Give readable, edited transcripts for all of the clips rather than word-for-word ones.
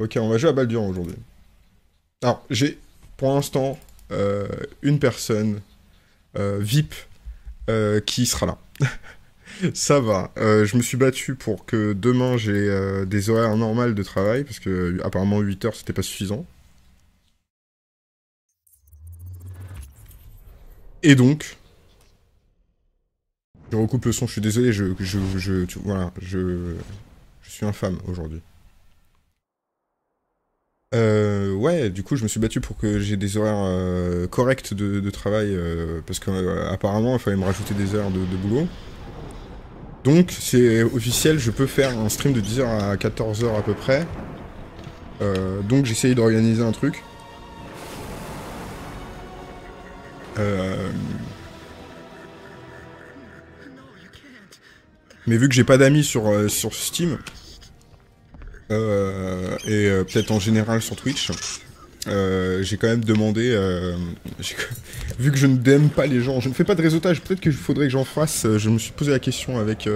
Ok, on va jouer à Baldur aujourd'hui. Alors, j'ai pour l'instant une personne VIP qui sera là. Ça va. Je me suis battu pour que demain j'ai des horaires normales de travail, parce que apparemment 8 heures c'était pas suffisant. Et donc, je recoupe le son, je suis désolé, je suis infâme aujourd'hui. Ouais, du coup je me suis battu pour que j'ai des horaires corrects de travail, parce qu'apparemment il fallait me rajouter des heures de boulot. Donc c'est officiel, je peux faire un stream de 10h à 14h à peu près. Donc j'essaye d'organiser un truc. Mais vu que j'ai pas d'amis sur Steam, et peut-être en général sur Twitch, j'ai quand même demandé, vu que je ne DM pas les gens, je ne fais pas de réseautage, peut-être qu'il faudrait que j'en fasse, je me suis posé la question avec,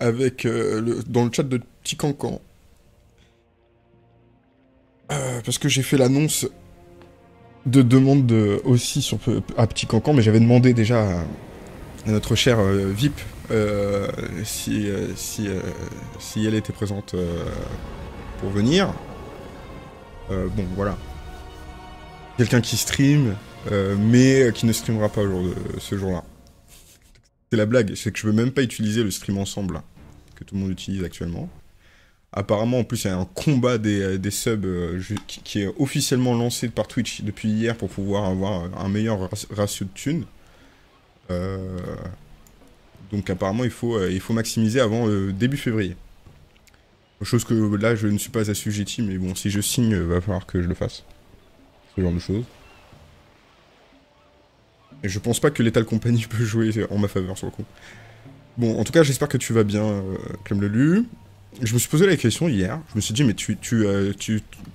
dans le chat de P'tit Cancan, parce que j'ai fait l'annonce de demande aussi à P'tit Cancan, mais j'avais demandé déjà à notre chère VIP si elle était présente pour venir. Bon, voilà. Quelqu'un qui stream, mais qui ne streamera pas ce jour-là. C'est la blague, c'est que je peux même pas utiliser le stream ensemble, là, que tout le monde utilise actuellement. Apparemment, en plus, il y a un combat des subs qui est officiellement lancé par Twitch depuis hier pour pouvoir avoir un meilleur ratio de thunes. Donc apparemment, il faut maximiser avant début février. Chose que là, je ne suis pas assujetti, mais bon, si je signe, va falloir que je le fasse. Ce genre de choses. Et je pense pas que Lethal Company peut jouer en ma faveur, sur le coup. Bon, en tout cas, j'espère que tu vas bien, Clem Lelu. Je me suis posé la question hier. Je me suis dit, mais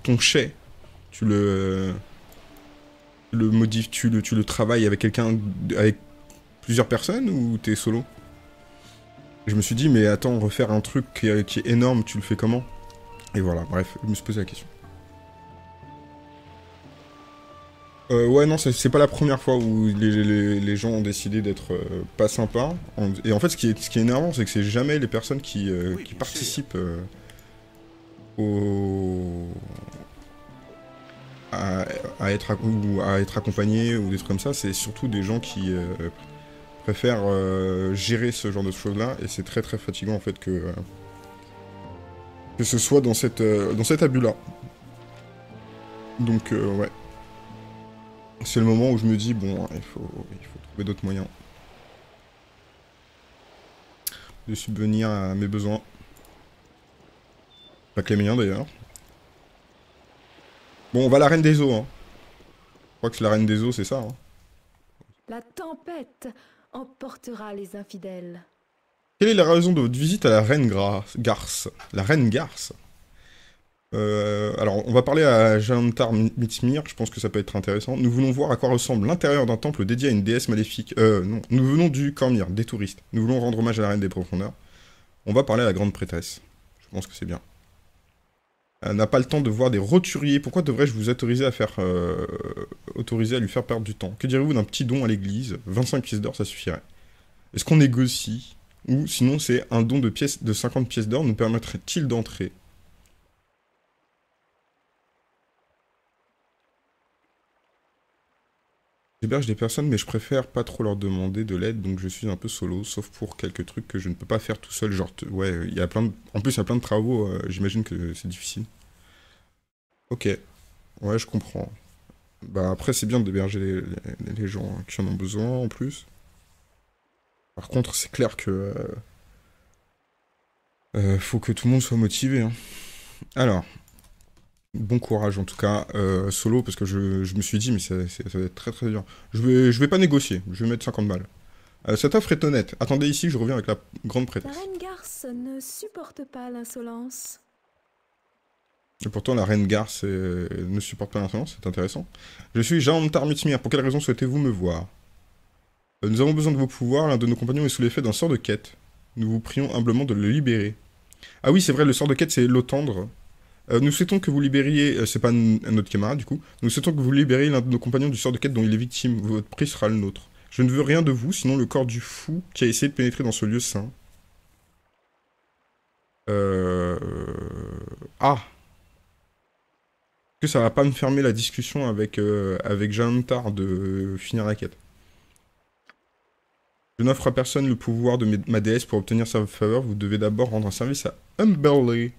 ton chai, tu le travailles avec quelqu'un, avec plusieurs personnes, ou t'es solo? Je me suis dit, mais attends, refaire un truc qui est énorme, tu le fais comment? Et voilà, bref, je me suis posé la question. Ouais, non, c'est pas la première fois où les gens ont décidé d'être pas sympas. Et en fait, ce qui est énervant, c'est que c'est jamais les personnes qui participent à être accompagnées ou des trucs comme ça. C'est surtout des gens qui... préfère gérer ce genre de choses-là, et c'est très très fatigant en fait que ce soit dans cet abus-là. Donc ouais. C'est le moment où je me dis, bon, il faut trouver d'autres moyens de subvenir à mes besoins. Pas que les miens d'ailleurs. Bon, on va à la Reine des Eaux, hein. Je crois que c'est la Reine des Eaux, c'est ça, hein. La tempête emportera les infidèles. Quelle est la raison de votre visite à la Reine Garce? La Reine Garce. Alors, on va parler à Jantar Mitzmir, je pense que ça peut être intéressant. Nous voulons voir à quoi ressemble l'intérieur d'un temple dédié à une déesse maléfique. Non, nous venons du Cormyr, des touristes. Nous voulons rendre hommage à la Reine des Profondeurs. On va parler à la Grande Prêtresse. Je pense que c'est bien. Elle n'a pas le temps de voir des roturiers. Pourquoi devrais-je vous autoriser à lui faire perdre du temps? Que direz-vous d'un petit don à l'église? 25 pièces d'or, ça suffirait. Est-ce qu'on négocie? Ou sinon, c'est un don de 50 pièces d'or nous permettrait-il d'entrer? J'héberge des personnes, mais je préfère pas trop leur demander de l'aide, donc je suis un peu solo, sauf pour quelques trucs que je ne peux pas faire tout seul, genre... Ouais, il y a plein de... En plus, il y a plein de travaux, j'imagine que c'est difficile. Ok. Ouais, je comprends. Bah, après, c'est bien d'héberger les gens qui en ont besoin, en plus. Par contre, c'est clair que... faut que tout le monde soit motivé, hein. Alors... Bon courage en tout cas, solo, parce que je me suis dit, mais ça va être très très dur. Je vais pas négocier, je vais mettre 50 balles. Cette offre est honnête. Attendez ici, je reviens avec la Grande Prêtresse. La Reine Garce ne supporte pas l'insolence. Et pourtant, la Reine Garce ne supporte pas l'insolence, c'est intéressant. Je suis Jantar Mitzmir, pour quelle raison souhaitez-vous me voir? Nous avons besoin de vos pouvoirs, l'un de nos compagnons est sous l'effet d'un sort de quête. Nous vous prions humblement de le libérer. Ah oui, c'est vrai, le sort de quête, c'est l'eau tendre. Nous souhaitons que vous libériez... c'est pas notre camarade, du coup. Nous souhaitons que vous libériez l'un de nos compagnons du sort de quête dont il est victime. Votre prix sera le nôtre. Je ne veux rien de vous, sinon le corps du fou qui a essayé de pénétrer dans ce lieu saint. Ah! Est-ce que ça va pas me fermer la discussion avec, avec Jean-Tard de finir la quête? Je n'offre à personne le pouvoir de ma déesse pour obtenir sa faveur. Vous devez d'abord rendre un service à Umberlee.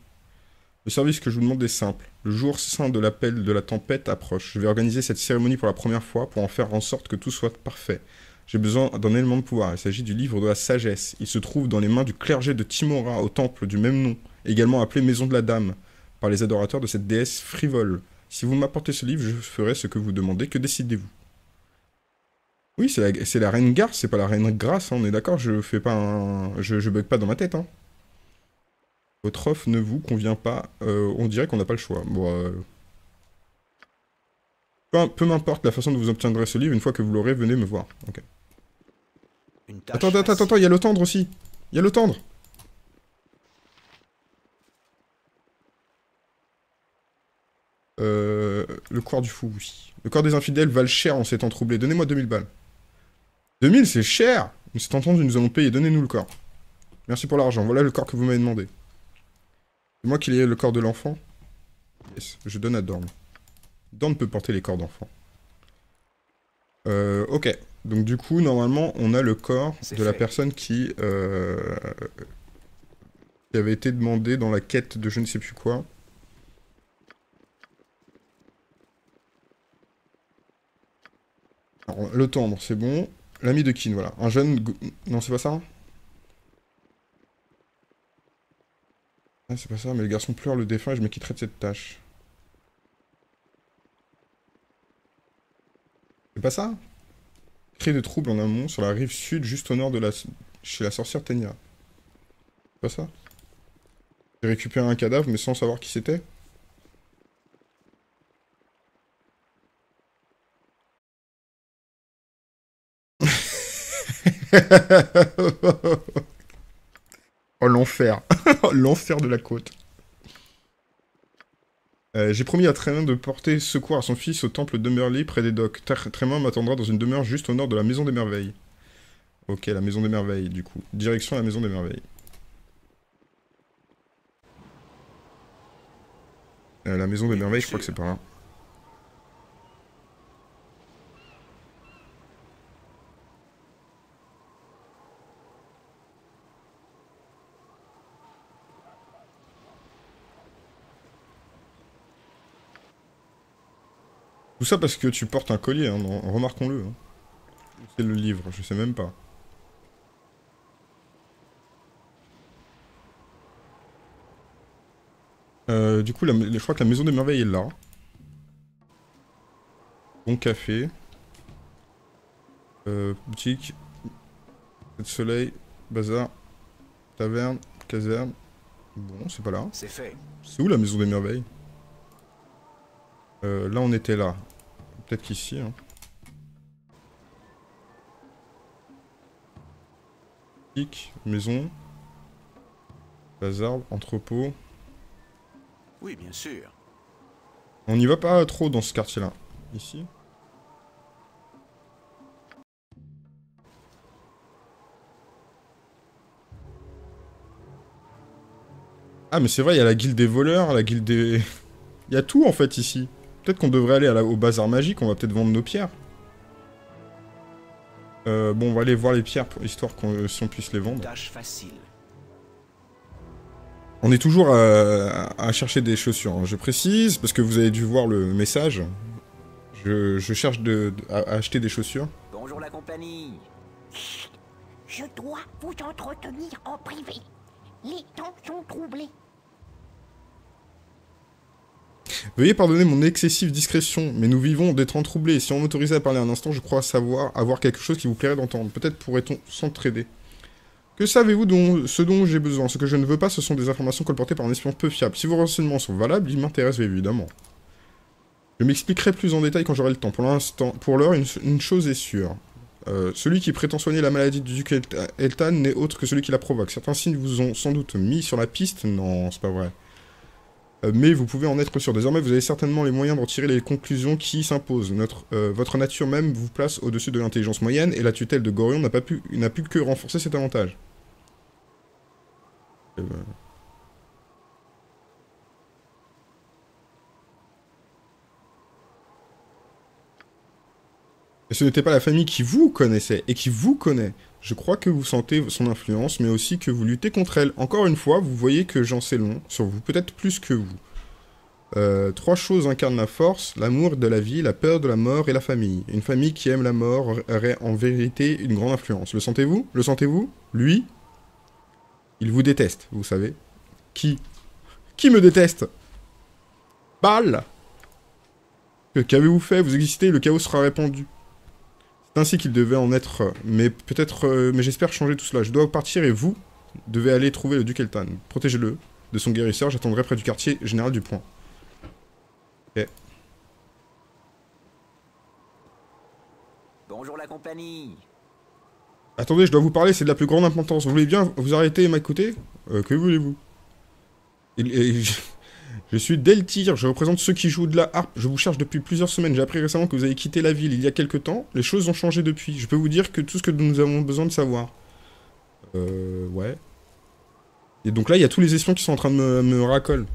Le service que je vous demande est simple. Le jour saint de l'appel de la tempête approche. Je vais organiser cette cérémonie pour la première fois pour en faire en sorte que tout soit parfait. J'ai besoin d'un élément de pouvoir. Il s'agit du livre de la sagesse. Il se trouve dans les mains du clergé de Timora au temple du même nom, également appelé Maison de la Dame, par les adorateurs de cette déesse frivole. Si vous m'apportez ce livre, je ferai ce que vous demandez. Que décidez-vous? Oui, c'est la reine Garce, c'est pas la reine Grasse, hein, on est d'accord, je fais pas un... Je bug pas dans ma tête, hein. Votre offre ne vous convient pas, on dirait qu'on n'a pas le choix. Bon, peu m'importe la façon dont vous obtiendrez ce livre, une fois que vous l'aurez, venez me voir. Ok. Attends, il y a le tendre aussi. Il y a le tendre. Le corps du fou, oui. Le corps des infidèles valent cher en ces temps troublés. Donnez-moi 2000 balles. 2000, c'est cher! Nous sommes entendus, nous allons payer. Donnez-nous le corps. Merci pour l'argent. Voilà le corps que vous m'avez demandé. C'est moi qui ai le corps de l'enfant. Yes, je donne à Dorn. Dorn peut porter les corps d'enfant. Ok. Donc du coup, normalement, on a le corps de la personne qui avait été demandée dans la quête de je ne sais plus quoi. Alors, le tendre, c'est bon. L'ami de Kin, voilà. Un jeune... Non, c'est pas ça. Ah, c'est pas ça, mais le garçon pleure le défunt et je m'acquitterai de cette tâche. C'est pas ça? Crée de troubles en amont, sur la rive sud, juste au nord de la... chez la sorcière Tenya. C'est pas ça? J'ai récupéré un cadavre, mais sans savoir qui c'était. Oh l'enfer. L'enfer de la côte. J'ai promis à Trémin de porter secours à son fils au temple de Merley près des docks. Trémin m'attendra dans une demeure juste au nord de la Maison des Merveilles. Ok, la Maison des Merveilles du coup. Direction la Maison des Merveilles. La Maison des Merveilles, je crois que c'est par là. Tout ça parce que tu portes un collier, hein, remarquons-le. Hein. C'est le livre, je sais même pas. Du coup, je crois que la Maison des Merveilles est là. Bon café. Boutique. Soleil. Bazar. Taverne. Caserne. Bon, c'est pas là. C'est fait. C'est où la Maison des Merveilles? Là, on était là. Peut-être qu'ici. Hein. Maison. Bazar, entrepôt. Oui, bien sûr. On n'y va pas trop dans ce quartier-là. Ici. Ah, mais c'est vrai, il y a la guilde des voleurs, la guilde des... Il y a tout, en fait, ici. Peut-être qu'on devrait aller au bazar magique, on va peut-être vendre nos pierres. Bon, on va aller voir les pierres, histoire qu'on si on puisse les vendre. Tâche facile. On est toujours à chercher des chaussures, hein. Je précise, parce que vous avez dû voir le message. Je cherche à acheter des chaussures. Bonjour la compagnie. Chut. Je dois vous entretenir en privé. Les temps sont troublés. Veuillez pardonner mon excessive discrétion, mais nous vivons des temps troublés. Si on m'autorisait à parler un instant, je crois avoir quelque chose qui vous plairait d'entendre. Peut-être pourrait-on s'entraider. Que savez-vous ce dont j'ai besoin? Ce que je ne veux pas, ce sont des informations colportées par un espion peu fiable. Si vos renseignements sont valables, ils m'intéressent évidemment. Je m'expliquerai plus en détail quand j'aurai le temps. Pour l'heure, une chose est sûre. Celui qui prétend soigner la maladie du duc Eltan n'est autre que celui qui la provoque. Certains signes vous ont sans doute mis sur la piste. Non, c'est pas vrai. mais vous pouvez en être sûr. Désormais, vous avez certainement les moyens d'en tirer les conclusions qui s'imposent. Votre nature même vous place au-dessus de l'intelligence moyenne, et la tutelle de Gorion n'a pu que renforcer cet avantage. Et ce n'était pas la famille qui vous connaissait, et qui vous connaît. Je crois que vous sentez son influence, mais aussi que vous luttez contre elle. Encore une fois, vous voyez que j'en sais long sur vous, peut-être plus que vous. Trois choses incarnent la force, l'amour de la vie, la peur de la mort et la famille. Une famille qui aime la mort aurait en vérité une grande influence. Le sentez-vous? Le sentez-vous? Lui? Il vous déteste, vous savez. Qui me déteste? Balle! Qu'avez-vous fait? Vous existez, le chaos sera répandu. C'est ainsi qu'il devait en être, mais peut-être... mais j'espère changer tout cela. Je dois partir et vous devez aller trouver le duc Eltan. Protégez-le de son guérisseur. J'attendrai près du quartier général du point. Ok. Bonjour la compagnie. Attendez, je dois vous parler, c'est de la plus grande importance. Vous voulez bien vous arrêter et m'écouter? Que voulez-vous? Je suis Deltir, je représente ceux qui jouent de la harpe. Je vous cherche depuis plusieurs semaines. J'ai appris récemment que vous avez quitté la ville il y a quelque temps. Les choses ont changé depuis. Je peux vous dire que tout ce que nous avons besoin de savoir. Ouais. Et donc là, il y a tous les espions qui sont en train de me racoler.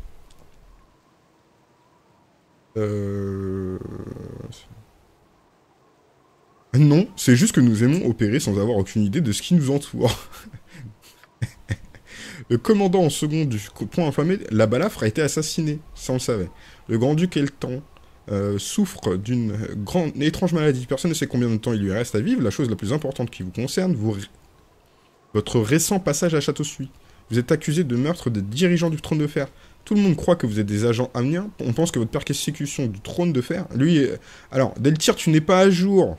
Non, c'est juste que nous aimons opérer sans avoir aucune idée de ce qui nous entoure. Le commandant en second du point inflammé, la balafre, a été assassiné, ça on le savait. Le grand-duc Eltan souffre d'une grande étrange maladie. Personne ne sait combien de temps il lui reste à vivre. La chose la plus importante qui vous concerne, votre récent passage à Château-Suie. Vous êtes accusé de meurtre des dirigeants du trône de fer. Tout le monde croit que vous êtes des agents amniens. On pense que votre persécution du trône de fer... Lui... Alors, Deltir, tu n'es pas à jour.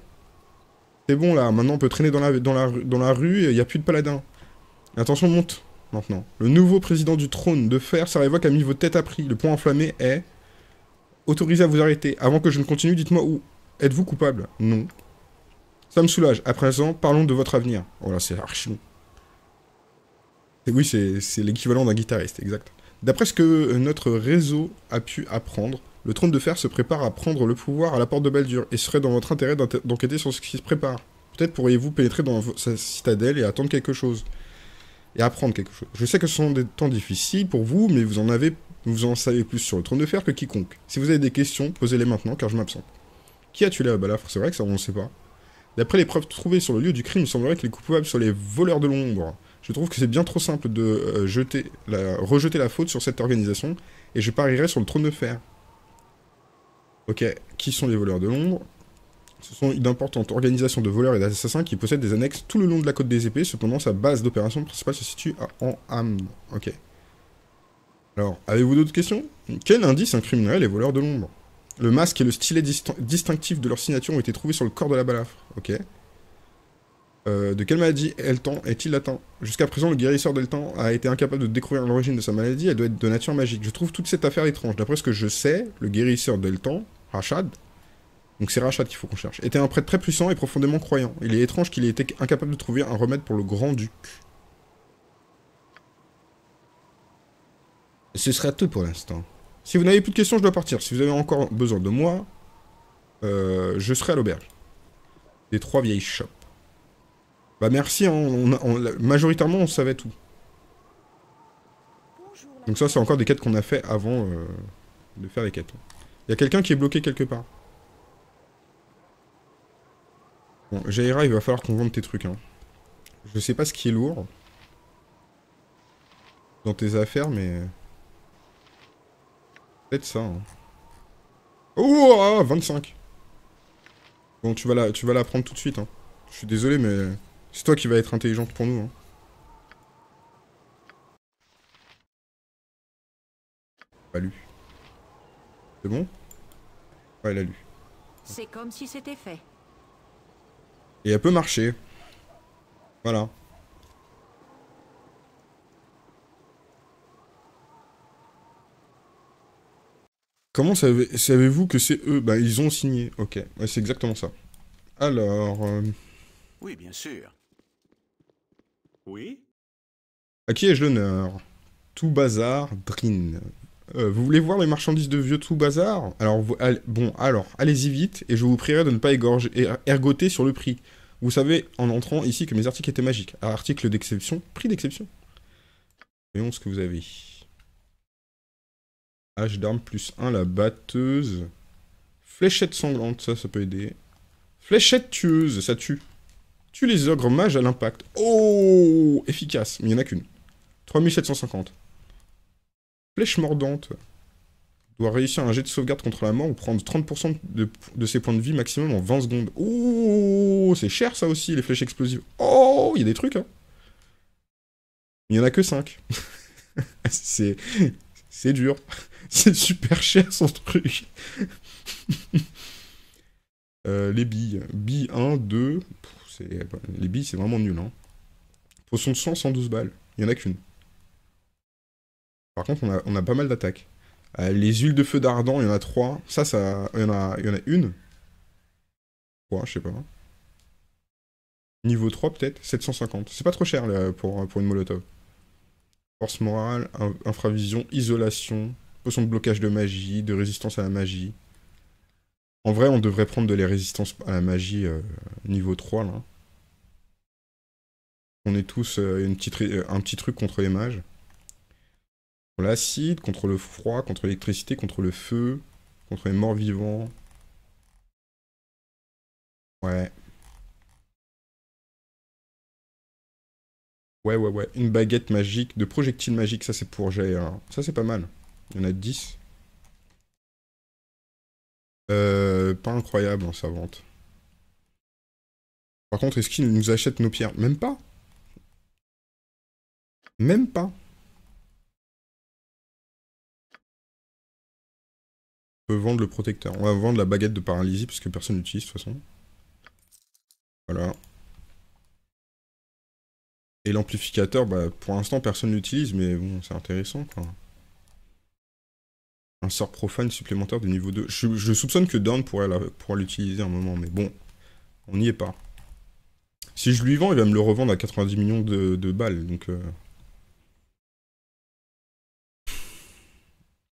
C'est bon, là. Maintenant, on peut traîner dans la rue. Il n'y a plus de paladin. Attention, monte. Maintenant. Le nouveau président du trône de fer, Sarevok, a mis vos têtes à prix. Le point inflammé est... autorisé à vous arrêter. Avant que je ne continue, dites-moi où. Êtes-vous coupable? Non. Ça me soulage. À présent, parlons de votre avenir. Oh là, c'est archi long. Oui, c'est l'équivalent d'un guitariste, exact. D'après ce que notre réseau a pu apprendre, le trône de fer se prépare à prendre le pouvoir à la porte de Baldur, et serait dans votre intérêt d'enquêter sur ce qui se prépare. Peut-être pourriez-vous pénétrer dans sa citadelle et attendre quelque chose. Et apprendre quelque chose. Je sais que ce sont des temps difficiles pour vous, mais vous en savez plus sur le trône de fer que quiconque. Si vous avez des questions, posez-les maintenant, car je m'absente. Qui a tué la balafre? C'est vrai que ça, on ne sait pas. D'après les preuves trouvées sur le lieu du crime, il semblerait que les coupables soient les voleurs de l'ombre. Je trouve que c'est bien trop simple de rejeter la faute sur cette organisation, et je parierais sur le trône de fer. Ok, qui sont les voleurs de l'ombre? Ce sont d'importantes organisations de voleurs et d'assassins qui possèdent des annexes tout le long de la côte des épées, cependant sa base d'opération principale se situe en Amn. Ok. Alors, avez-vous d'autres questions? Quel indice incriminerait les voleurs de l'ombre? Le masque et le stylet distinctif de leur signature ont été trouvés sur le corps de la balafre. Ok. De quelle maladie Eltan est-il atteint? Jusqu'à présent, le guérisseur d'Eltan a été incapable de découvrir l'origine de sa maladie, elle doit être de nature magique. Je trouve toute cette affaire étrange. D'après ce que je sais, le guérisseur d'Eltan, Rashad, donc c'est Rashad qu'il faut qu'on cherche, était un prêtre très puissant et profondément croyant. Il est étrange qu'il ait été incapable de trouver un remède pour le grand-duc. Ce sera tout pour l'instant. Si vous n'avez plus de questions, je dois partir. Si vous avez encore besoin de moi, je serai à l'auberge. Des trois vieilles chopes. Bah merci, hein, majoritairement on savait tout. Donc ça c'est encore des quêtes qu'on a fait avant de faire les quêtes. Il y a quelqu'un qui est bloqué quelque part. Bon, Jaira, il va falloir qu'on vende tes trucs. Hein. Je sais pas ce qui est lourd dans tes affaires, mais... peut-être ça. Hein. Oh, ah, 25. Bon, tu vas la prendre tout de suite. Hein. Je suis désolé, mais c'est toi qui vas être intelligente pour nous. Hein. Pas lu. C'est bon? Ouais, elle a lu. C'est comme si c'était fait. Et elle peut marcher. Voilà. Comment savez-vous que c'est eux? Bah, ils ont signé. Ok, ouais, c'est exactement ça. Alors... Oui, bien sûr. Oui. À qui ai-je l'honneur? Tout bazar, Drin. Vous voulez voir les marchandises de vieux tout bazar? Alors, allez-y vite, et je vous prierai de ne pas ergoter sur le prix. Vous savez, en entrant ici, que mes articles étaient magiques. Articles d'exception, prix d'exception. Voyons ce que vous avez. Hache d'armes plus 1, la batteuse. Fléchette sanglante, ça peut aider. Fléchette tueuse, ça tue. Tue les ogres mages à l'impact. Oh, efficace, mais il n'y en a qu'une. 3750. Flèche mordante. Doit réussir un jet de sauvegarde contre la mort ou prendre 30% de ses points de vie maximum en 20 secondes. Oh, c'est cher ça aussi, les flèches explosives. Oh, il y a des trucs, hein. Il n'y en a que 5. C'est dur. C'est super cher son truc. Les billes. Billes 1, 2. Les billes, c'est vraiment nul, hein. Potion de sang, 112 balles. Il n'y en a qu'une. Par contre, on a pas mal d'attaques. Les huiles de feu d'ardent, il y en a 3. Ça il y en a une. 3, je sais pas. Niveau 3, peut-être. 750. C'est pas trop cher là, pour une molotov. Force morale, infravision, isolation, potion de blocage de magie, de résistance à la magie. En vrai, on devrait prendre de la résistance à la magie niveau 3, là. On est tous un petit truc contre les mages. Contre l'acide, contre le froid, contre l'électricité, contre le feu, contre les morts vivants. Ouais. Ouais. Une baguette magique, de projectiles magiques, ça c'est pour Jaira. Ça c'est pas mal. Il y en a 10. Pas incroyable en sa vente. Par contre, est-ce qu'il nous achète nos pierres? Même pas. Même pas. On peut vendre le protecteur. On va vendre la baguette de paralysie parce que personne n'utilise de toute façon. Voilà. Et l'amplificateur, bah, pour l'instant personne l'utilise, mais bon, c'est intéressant quoi. Un sort profane supplémentaire de niveau 2. Je soupçonne que Dorn pourra l'utiliser un moment, mais bon, on n'y est pas. Si je lui vends, il va me le revendre à 90 millions de balles, donc...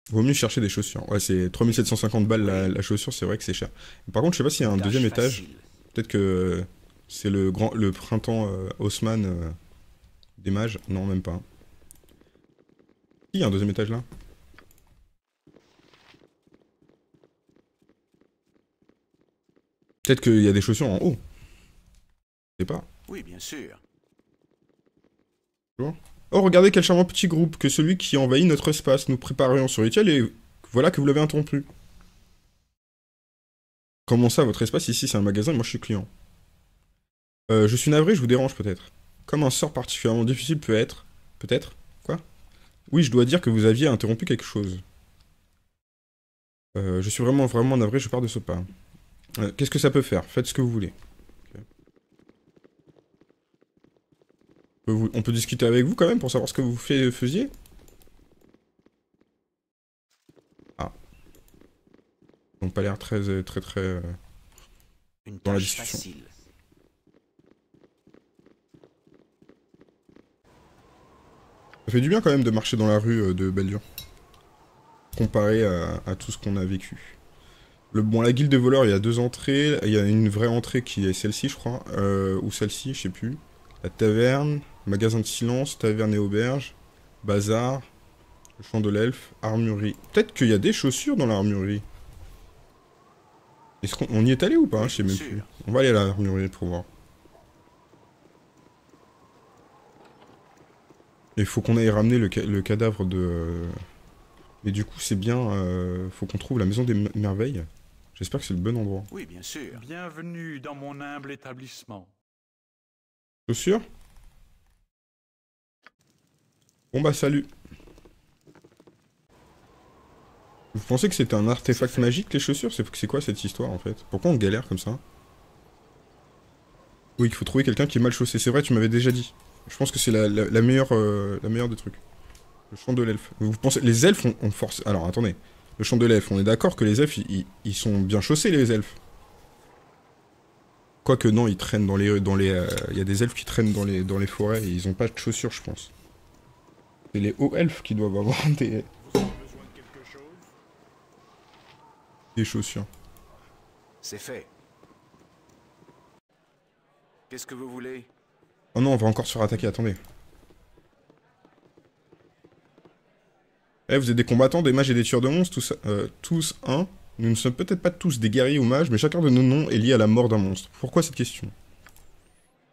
Vaut mieux chercher des chaussures. Ouais, c'est 3750 balles la chaussure, c'est vrai que c'est cher. Par contre, je sais pas s'il y a un deuxième étage. Peut-être que c'est le printemps Haussmann des mages. Non, même pas. Il y a un deuxième étage là. Peut-être qu'il y a des chaussures en haut. Je sais pas. Oui, bien sûr. Bonjour. Oh, regardez quel charmant petit groupe, que celui qui envahit notre espace. Nous préparions ce rituel et voilà que vous l'avez interrompu. Comment ça, votre espace ici, c'est un magasin et moi je suis client. Je suis navré, je vous dérange peut-être. Comme un sort particulièrement difficile peut être... Peut-être? Quoi? Oui, je dois dire que vous aviez interrompu quelque chose. Je suis vraiment navré, je pars de ce pas. Qu'est-ce que ça peut faire? Faites ce que vous voulez. Okay. On peut discuter avec vous quand même pour savoir ce que vous faisiez? Ah. Ils n'ont pas l'air très dans la discussion. Facile. Ça fait du bien quand même de marcher dans la rue de Baldur. Comparé à tout ce qu'on a vécu. Bon, la guilde des voleurs, il y a deux entrées. Il y a une vraie entrée qui est celle-ci, je crois. Ou celle-ci, je sais plus. La taverne, magasin de silence, taverne et auberge, bazar, le champ de l'elfe, armurerie. Peut-être qu'il y a des chaussures dans l'armurerie. Est-ce qu'on y est allé ou pas? Je sais même plus. On va aller à l'armurerie pour voir. Il faut qu'on aille ramener le cadavre de... Et du coup, c'est bien... faut qu'on trouve la maison des merveilles. J'espère que c'est le bon endroit. Oui, bien sûr. Bienvenue dans mon humble établissement. Chaussures? Bon bah, salut. Vous pensez que c'était un artefact magique, les chaussures? C'est quoi cette histoire, en fait? Pourquoi on galère comme ça? Oui, il faut trouver quelqu'un qui est mal chaussé. C'est vrai, tu m'avais déjà dit. Je pense que c'est la meilleure des trucs. Le champ de l'elfe. Vous pensez... Les elfes ont force... Alors, attendez. Le champ de l'elfe, on est d'accord que les elfes, ils sont bien chaussés, les elfes. Quoique, non, ils traînent dans les... Il y a des elfes qui traînent dans les forêts et ils ont pas de chaussures, je pense. C'est les hauts elfes qui doivent avoir des... des chaussures. C'est fait. Qu'est-ce que vous voulez? Oh non, on va encore se rattaquer, attendez. Eh, vous êtes des combattants, des mages et des tueurs de monstres, tous un. Nous ne sommes peut-être pas tous des guerriers ou mages, mais chacun de nos noms est lié à la mort d'un monstre. Pourquoi cette question?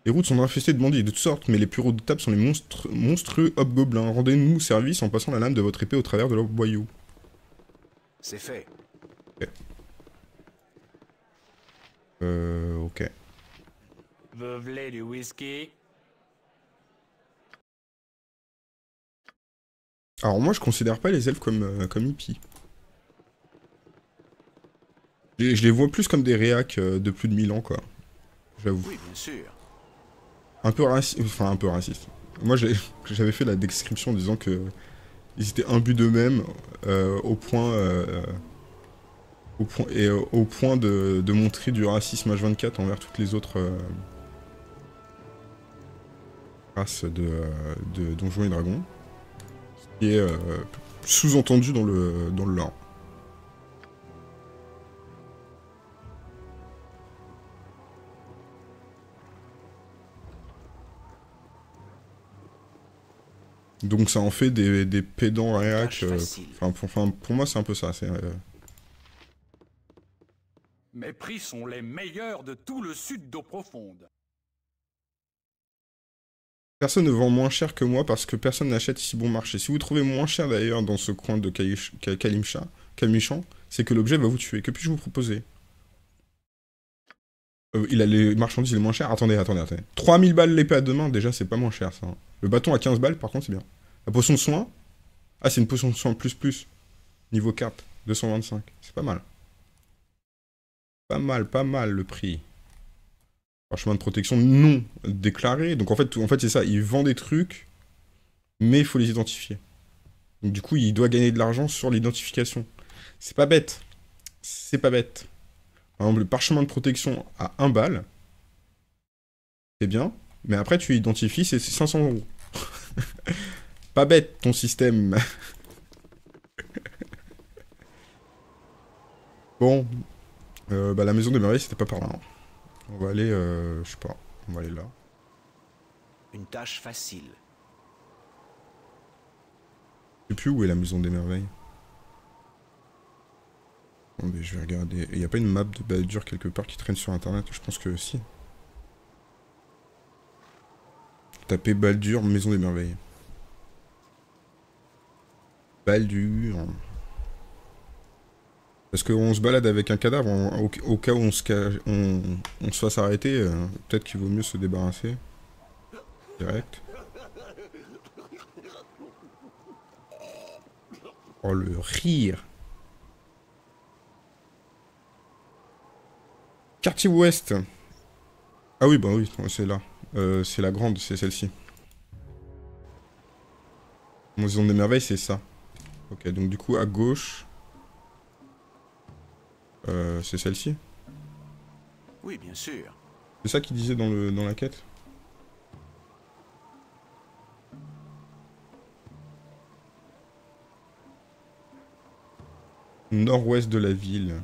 Les routes sont infestées de bandits de toutes sortes, mais les plus redoutables sont les monstrueux hobgoblins. Rendez-nous service en passant la lame de votre épée au travers de leur boyau. C'est fait. Ok. Ok. Vous voulez du whisky? Alors moi je considère pas les elfes comme hippies. Je les vois plus comme des réacs de plus de 1000 ans quoi. J'avoue. Oui, bien sûr. Un peu raciste, enfin un peu raciste. Moi j'avais fait la description en disant que ils étaient imbus d'eux-mêmes au point de montrer du racisme H24 envers toutes les autres races de Donjons et Dragons. Ce qui est sous-entendu dans le lore. Donc ça en fait des pédants réacs, pour moi c'est un peu ça, c'est... Mes prix sont les meilleurs de tout le sud d'eau profonde. Personne ne vend moins cher que moi parce que personne n'achète ici bon marché. Si vous trouvez moins cher d'ailleurs dans ce coin de Kalimichan, c'est que l'objet va vous tuer. Que puis-je vous proposer? Il a les marchandises les moins chères. Attendez. 3000 balles l'épée à deux mains, déjà c'est pas moins cher ça. Le bâton à 15 balles par contre c'est bien. La potion de soin? Ah c'est une potion de soin plus. Niveau 4, 225. C'est pas mal. Pas mal le prix. Parchemin de protection non déclaré. Donc en fait c'est ça, il vend des trucs, mais il faut les identifier. Donc du coup il doit gagner de l'argent sur l'identification. C'est pas bête. Par exemple, le parchemin de protection à 1 balle, c'est bien, mais après tu identifies, c'est 500 €. Pas bête ton système. Bon, bah, la maison des merveilles c'était pas par là. Hein. On va aller, je sais pas, on va aller là. Une tâche facile. Je sais plus où est la maison des merveilles. Bon, mais je vais regarder. Il n'y a pas une map de Baldur quelque part qui traîne sur internet? Je pense que si. Tapez Baldur, maison des merveilles. Baldur. Parce qu'on se balade avec un cadavre, au cas où on se fasse arrêter, peut-être qu'il vaut mieux se débarrasser. Direct. Oh le rire! Quartier ouest. Ah oui, bah oui, c'est là. C'est la grande, c'est celle-ci. Maison des merveilles, c'est ça. Ok, donc du coup, à gauche... c'est celle-ci? Oui, bien sûr. C'est ça qu'il disait dans la quête? Nord-ouest de la ville.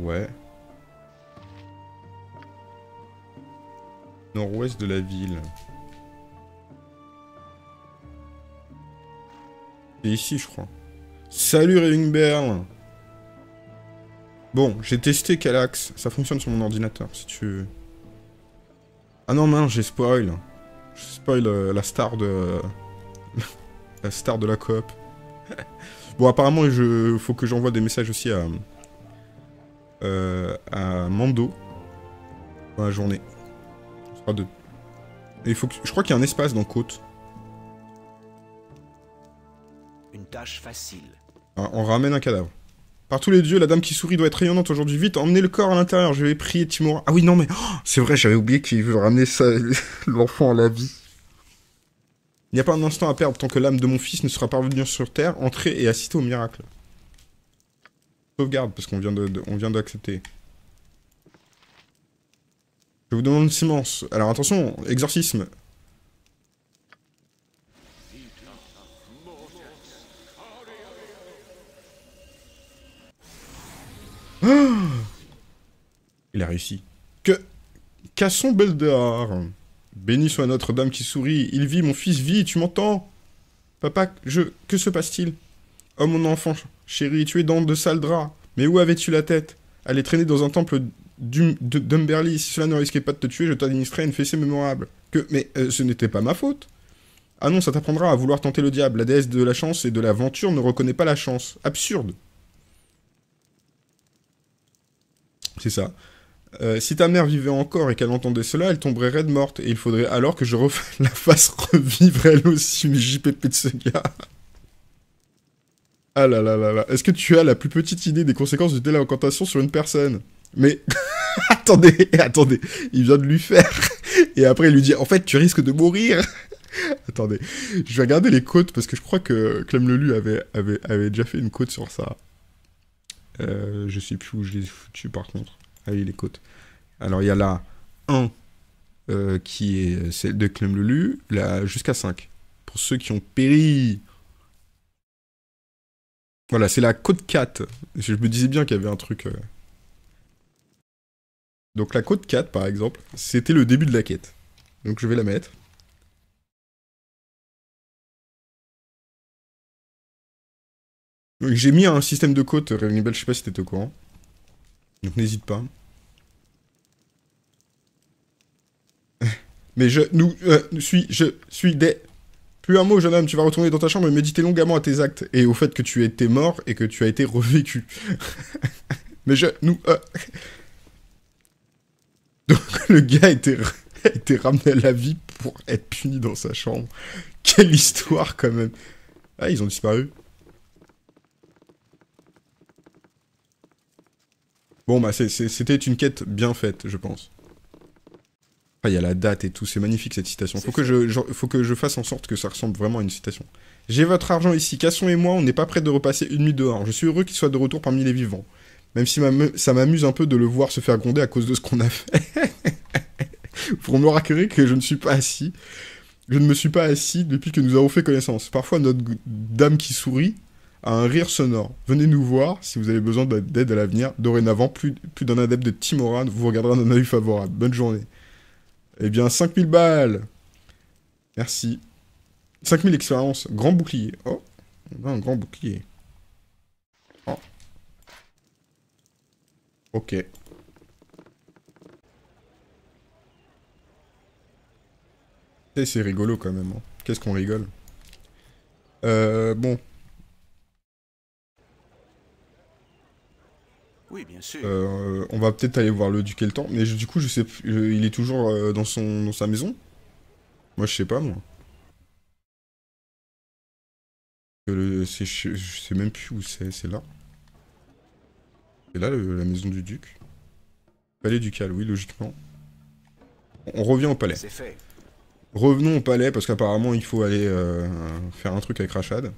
Ouais. Nord-ouest de la ville. C'est ici, je crois. Salut, Rayling Bell. Bon, j'ai testé Calax. Ça fonctionne sur mon ordinateur, si tu veux. Ah non, mince, j'ai spoil. Je spoil la star de... la star de la coop. Bon, apparemment, faut que j'envoie des messages aussi à Mando dans la journée. Ce sera deux. Et il faut que... Je crois qu'il y a un espace dans Côte. Une tâche facile. Ah, on ramène un cadavre. Par tous les dieux, la dame qui sourit doit être rayonnante aujourd'hui. Vite, emmenez le corps à l'intérieur. Je vais prier Timora. Ah oui, non mais... Oh, c'est vrai, j'avais oublié qu'il veut ramener l'enfant à la vie. Il n'y a pas un instant à perdre tant que l'âme de mon fils ne sera pas revenue sur Terre, entrez et assistez au miracle. Sauvegarde, parce qu'on vient d'accepter. Je vous demande une silence. Alors attention, exorcisme. Ah, il a réussi. Que... Cassons Beldar. Béni soit Notre-Dame qui sourit. Il vit, mon fils vit, tu m'entends? Papa, que se passe-t-il? Oh mon enfant, chéri, tu es dans de sales draps. Mais où avais-tu la tête? Elle est traînée dans un temple d'Umberlee. Si cela ne risquait pas de te tuer, je t'administrais une fessée mémorable. Que... Mais ce n'était pas ma faute. Ah non, ça t'apprendra à vouloir tenter le diable. La déesse de la chance et de l'aventure ne reconnaît pas la chance. Absurde. C'est ça. Si ta mère vivait encore et qu'elle entendait cela, elle tomberait raide morte. Et il faudrait alors que je la fasse revivre elle aussi, mais JPP de ce gars. Ah là là là là. Est-ce que tu as la plus petite idée des conséquences de telle incantation sur une personne? Mais... attendez, attendez. Il vient de lui faire. Et après, il lui dit, en fait, tu risques de mourir. Attendez. Je vais regarder les côtes, parce que je crois que Clem Lelu avait déjà fait une côte sur ça. Je sais plus où je les ai foutus, par contre. Allez, les côtes. Alors, il y a la 1 qui est celle de Clem Lelu, jusqu'à 5. Pour ceux qui ont péri. Voilà, c'est la côte 4. Je me disais bien qu'il y avait un truc... Donc, la côte 4, par exemple, c'était le début de la quête. Donc, je vais la mettre. Donc, j'ai mis un système de côte, Rayling Bell, je sais pas si t'étais au courant. Donc, n'hésite pas. Mais je suis des... Plus un mot, jeune homme, tu vas retourner dans ta chambre et méditer longuement à tes actes, et au fait que tu étais mort et que tu as été revécu. Mais Donc, le gars a été ramené à la vie pour être puni dans sa chambre. Quelle histoire, quand même. Ah, ils ont disparu. Bon, bah, c'était une quête bien faite, je pense. Ah, il y a la date et tout, c'est magnifique cette citation. Faut que je fasse en sorte que ça ressemble vraiment à une citation. J'ai votre argent ici, Casson et moi, on n'est pas prêts de repasser une nuit dehors. Je suis heureux qu'il soit de retour parmi les vivants. Même si ça m'amuse un peu de le voir se faire gronder à cause de ce qu'on a fait. Pour me rassurer que je ne suis pas assis. Je ne me suis pas assis depuis que nous avons fait connaissance. Parfois, notre dame qui sourit... à un rire sonore. Venez nous voir si vous avez besoin d'aide à l'avenir. Dorénavant, plus d'un adepte de Timora vous regardera d'un œil favorable. Bonne journée. Eh bien, 5000 balles. Merci. 5000 expériences. Grand bouclier. Oh, on a un grand bouclier. Oh. Ok. C'est rigolo quand même. Hein. Qu'est-ce qu'on rigole. Bon. Oui, bien sûr. On va peut-être aller voir le duc Eltan, mais du coup, je sais, il est toujours dans sa maison. Moi, je sais pas, moi. Je sais même plus où c'est, là. C'est là, la maison du duc. Palais ducal, oui, logiquement. On revient au palais. C'est fait. Revenons au palais, parce qu'apparemment, il faut aller faire un truc avec Rashad.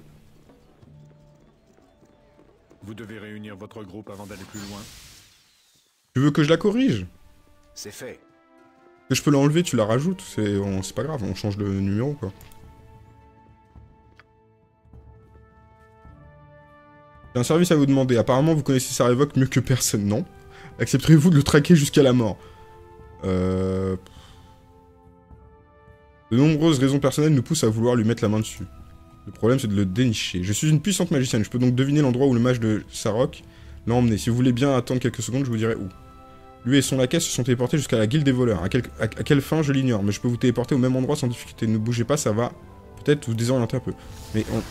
Vous devez réunir votre groupe avant d'aller plus loin. Tu veux que je la corrige? C'est fait. Que je peux l'enlever, tu la rajoutes, c'est pas grave, on change de numéro quoi. J'ai un service à vous demander, apparemment vous connaissez Sarevok mieux que personne, non? Accepterez-vous de le traquer jusqu'à la mort? De nombreuses raisons personnelles nous poussent à vouloir lui mettre la main dessus. Le problème, c'est de le dénicher. Je suis une puissante magicienne, je peux donc deviner l'endroit où le mage de Sarevok l'a emmené. Si vous voulez bien attendre quelques secondes, je vous dirai où. Lui et son laquais se sont téléportés jusqu'à la guilde des voleurs. À quelle fin, je l'ignore, mais je peux vous téléporter au même endroit sans difficulté. Ne bougez pas, ça va peut-être vous désorienter un peu. Mais on...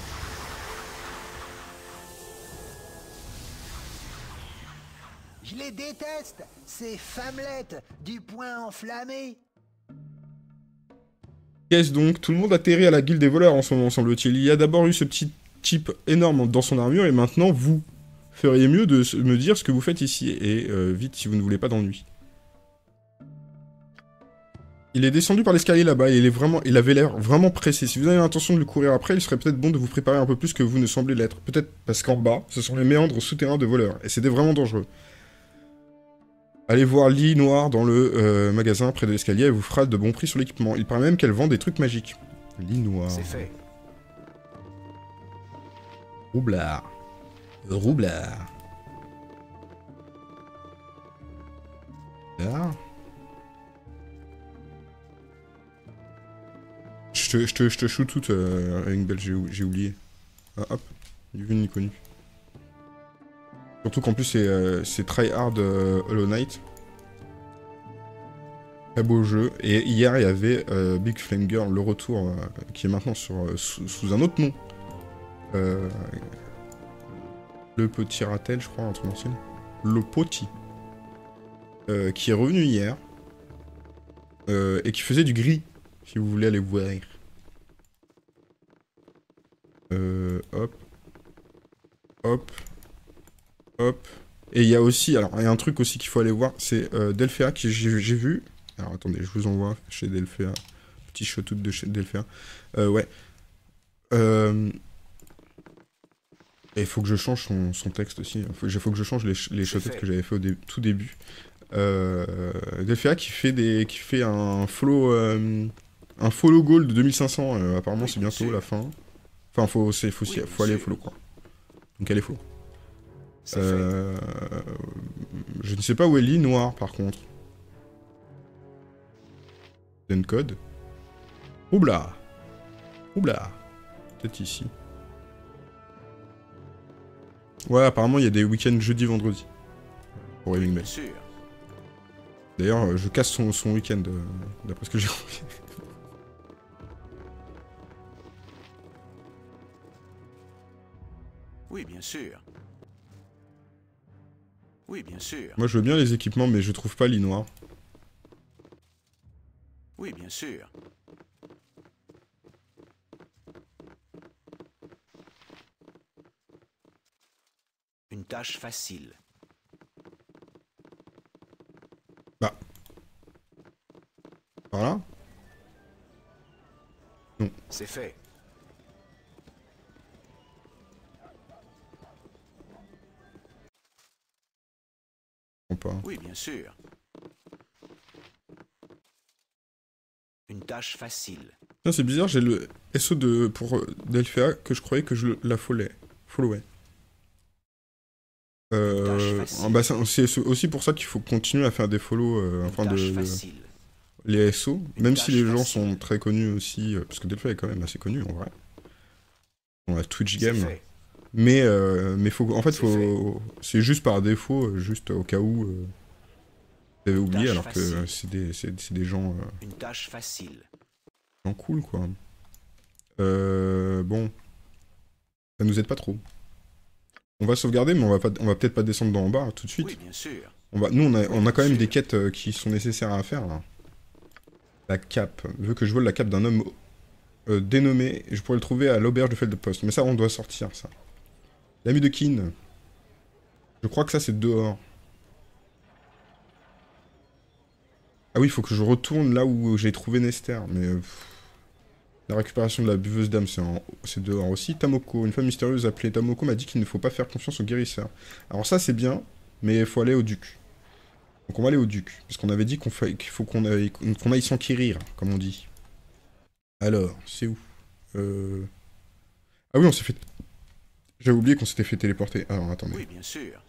Je les déteste, ces femmelettes du poing enflammé. Qu'est-ce donc? Tout le monde atterrit à la guilde des voleurs en ce moment, semble-t-il. Il y a d'abord eu ce petit type énorme dans son armure, et maintenant, vous feriez mieux de me dire ce que vous faites ici, et vite, si vous ne voulez pas d'ennui. Il est descendu par l'escalier là-bas et il avait l'air vraiment pressé. Si vous avez l'intention de lui courir après, il serait peut-être bon de vous préparer un peu plus que vous ne semblez l'être. Peut-être parce qu'en bas, ce sont les méandres souterrains de voleurs, et c'était vraiment dangereux. Allez voir Lee Noir dans le magasin près de l'escalier, elle vous fera de bons prix sur l'équipement. Il paraît même qu'elle vend des trucs magiques. Lee Noir... C'est fait. Roublard. Roublard. Là. Je te shoot toute une belle, j'ai oublié. Ah, hop, ni vu ni connu. Surtout qu'en plus c'est tryhard Hollow Knight. Très beau jeu. Et hier il y avait Big Flame Girl, le retour, qui est maintenant sur, sous un autre nom. Le petit ratel, je crois, un truc ancien. Le poti. Qui est revenu hier. Et qui faisait du gris. Si vous voulez aller voir. Hop. Hop. Hop. Et il y a aussi... Alors, il y a un truc aussi qu'il faut aller voir. C'est Delphéa que j'ai vu. Alors, attendez, je vous envoie chez Delphéa. Petit shotout de chez Delphéa. Ouais. Et il faut que je change son texte aussi. Il faut que je change les shotouts que j'avais fait au tout début. Delphéa qui fait un follow goal de 2500, apparemment oui, c'est bientôt la fin. Enfin faut aller follow quoi. Donc elle est follow. Je ne sais pas où est Lee Noir par contre. Den code. Oubla. Oubla. Peut-être ici. Ouais apparemment il y a des week-ends jeudi vendredi. Pour Rayling Bell. D'ailleurs, je casse son week-end, d'après ce que j'ai envie. Oui, bien sûr. Oui, bien sûr. Moi, je veux bien les équipements, mais je trouve pas Lee Noir. Oui, bien sûr. Une tâche facile. Bah. Par là ? Non. C'est fait. Pas. Oui, bien sûr. Une tâche facile. Non, c'est bizarre, j'ai le SO de pour Delphéa que je croyais que je la followais. Bah c'est aussi pour ça qu'il faut continuer à faire des follow, enfin les SO, même si les gens sont très connus aussi, parce que Delphéa est quand même assez connu en vrai. On a Twitch Game, mais faut, en fait c'est juste par défaut, juste au cas où vous avez oublié, alors que c'est des gens. Une tâche facile. Gens cool quoi. Bon, ça nous aide pas trop. On va sauvegarder, mais on va peut-être pas descendre en bas tout de suite. Oui, bien sûr. Nous, on a quand même des quêtes qui sont nécessaires à faire, là. La cape. Vu que je vole la cape d'un homme dénommé, je pourrais le trouver à l'auberge de Feldpost. Mais ça, on doit sortir, ça. L'ami de Kin. Je crois que ça, c'est dehors. Ah oui, il faut que je retourne là où j'ai trouvé Nester, mais... La récupération de la buveuse d'âme, c'est dehors aussi. Tamoko, une femme mystérieuse appelée Tamoko m'a dit qu'il ne faut pas faire confiance aux guérisseurs. Alors ça, c'est bien, mais il faut aller au duc. Donc on va aller au duc, parce qu'on avait dit qu'il faut qu'on aille s'enquérir, comme on dit. Alors, c'est où Ah oui, on s'est fait... J'avais oublié qu'on s'était fait téléporter. Alors, attendez. Oui, bien sûr.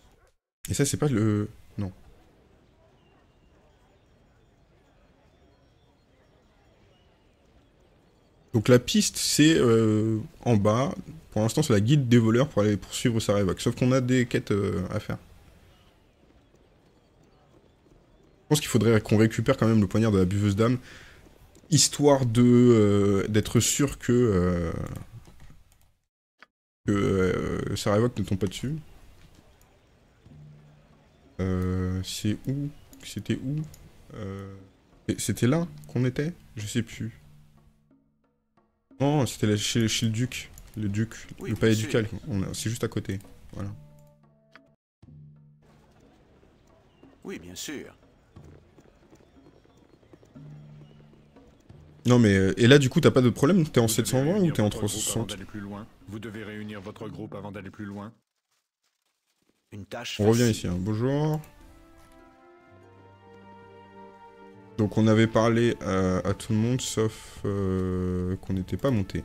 Et ça, c'est pas le... Non. Donc la piste, c'est en bas. Pour l'instant, c'est la guide des voleurs pour aller poursuivre Sarevok. Sauf qu'on a des quêtes à faire. Je pense qu'il faudrait qu'on récupère quand même le poignard de la buveuse d'âme, histoire de d'être sûr que Sarevok ne tombe pas dessus. C'est où? C'était où? C'était là qu'on était? Je sais plus. Non, c'était chez le duc. Le duc, oui, le palais ducal. C'est juste à côté. Voilà. Oui, bien sûr. Non mais, et là du coup t'as pas de problème, t'es en 720 ou t'es en 360? Vous devez réunir votre groupe avant d'aller plus loin. Une tâche on revient ici, hein. Bonjour. Donc on avait parlé à tout le monde sauf qu'on n'était pas monté.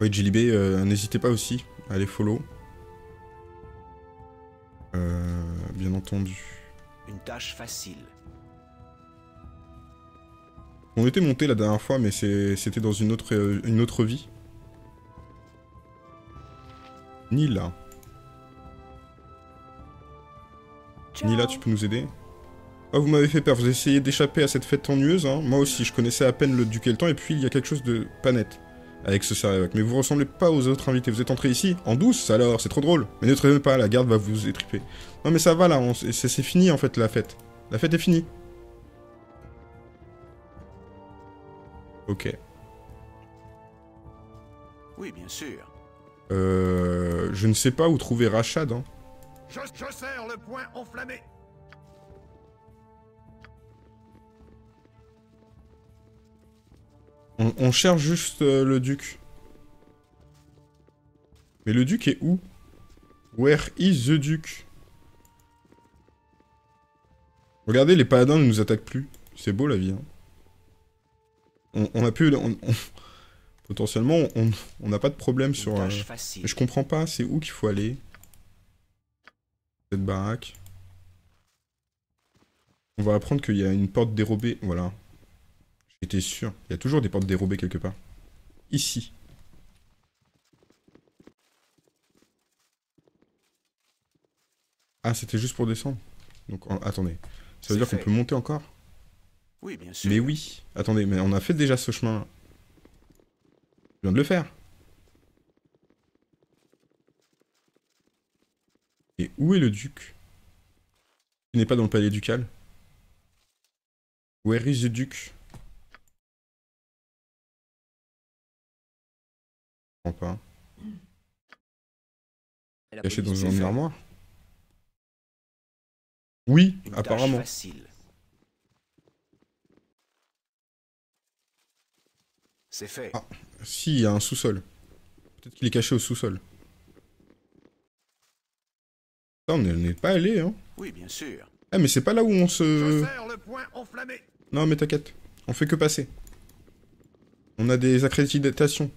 Oui, JLB, n'hésitez pas aussi à les follow. Bien entendu. Une tâche facile. On était monté la dernière fois, mais c'était dans une autre vie. Ni là. Nila, tu peux nous aider? Oh, vous m'avez fait peur, vous essayez d'échapper à cette fête ennuyeuse, hein. Moi aussi, je connaissais à peine le duc Eltan, et puis il y a quelque chose de pas net avec ce Sarevok. Mais vous ressemblez pas aux autres invités, vous êtes entrés ici, en douce alors, c'est trop drôle. Mais ne traînez pas, la garde va vous étriper. Non mais ça va là, c'est fini en fait la fête. La fête est finie. Ok. Oui, bien sûr. Je ne sais pas où trouver Rashad, hein. Je serre le poing enflammé. On cherche juste le duc. Mais le duc est où? Where is the duc? Regardez, les paladins ne nous attaquent plus. C'est beau la vie. Hein. On a pu... Potentiellement, on n'a pas de problème sur... Je comprends pas, c'est où qu'il faut aller? Cette baraque. On va apprendre qu'il y a une porte dérobée. Voilà. J'étais sûr. Il y a toujours des portes dérobées quelque part. Ici. Ah, c'était juste pour descendre. Donc, attendez. Ça veut dire qu'on peut monter encore? Oui, bien sûr. Mais oui. Attendez, mais on a fait déjà ce chemin. Je viens de le faire. Et où est le duc? Il n'est pas dans le palais ducal. Where is the duc? Je comprends pas. Caché dans un armoire? Oui, apparemment. C'est fait. Ah, si, il y a un sous-sol. Peut-être qu'il est caché au sous-sol. On n'est pas allé, hein. Oui, bien sûr. Ah, mais c'est pas là où on se... Je serre le poing enflammé. Non, mais t'inquiète. On fait que passer. On a des accréditations.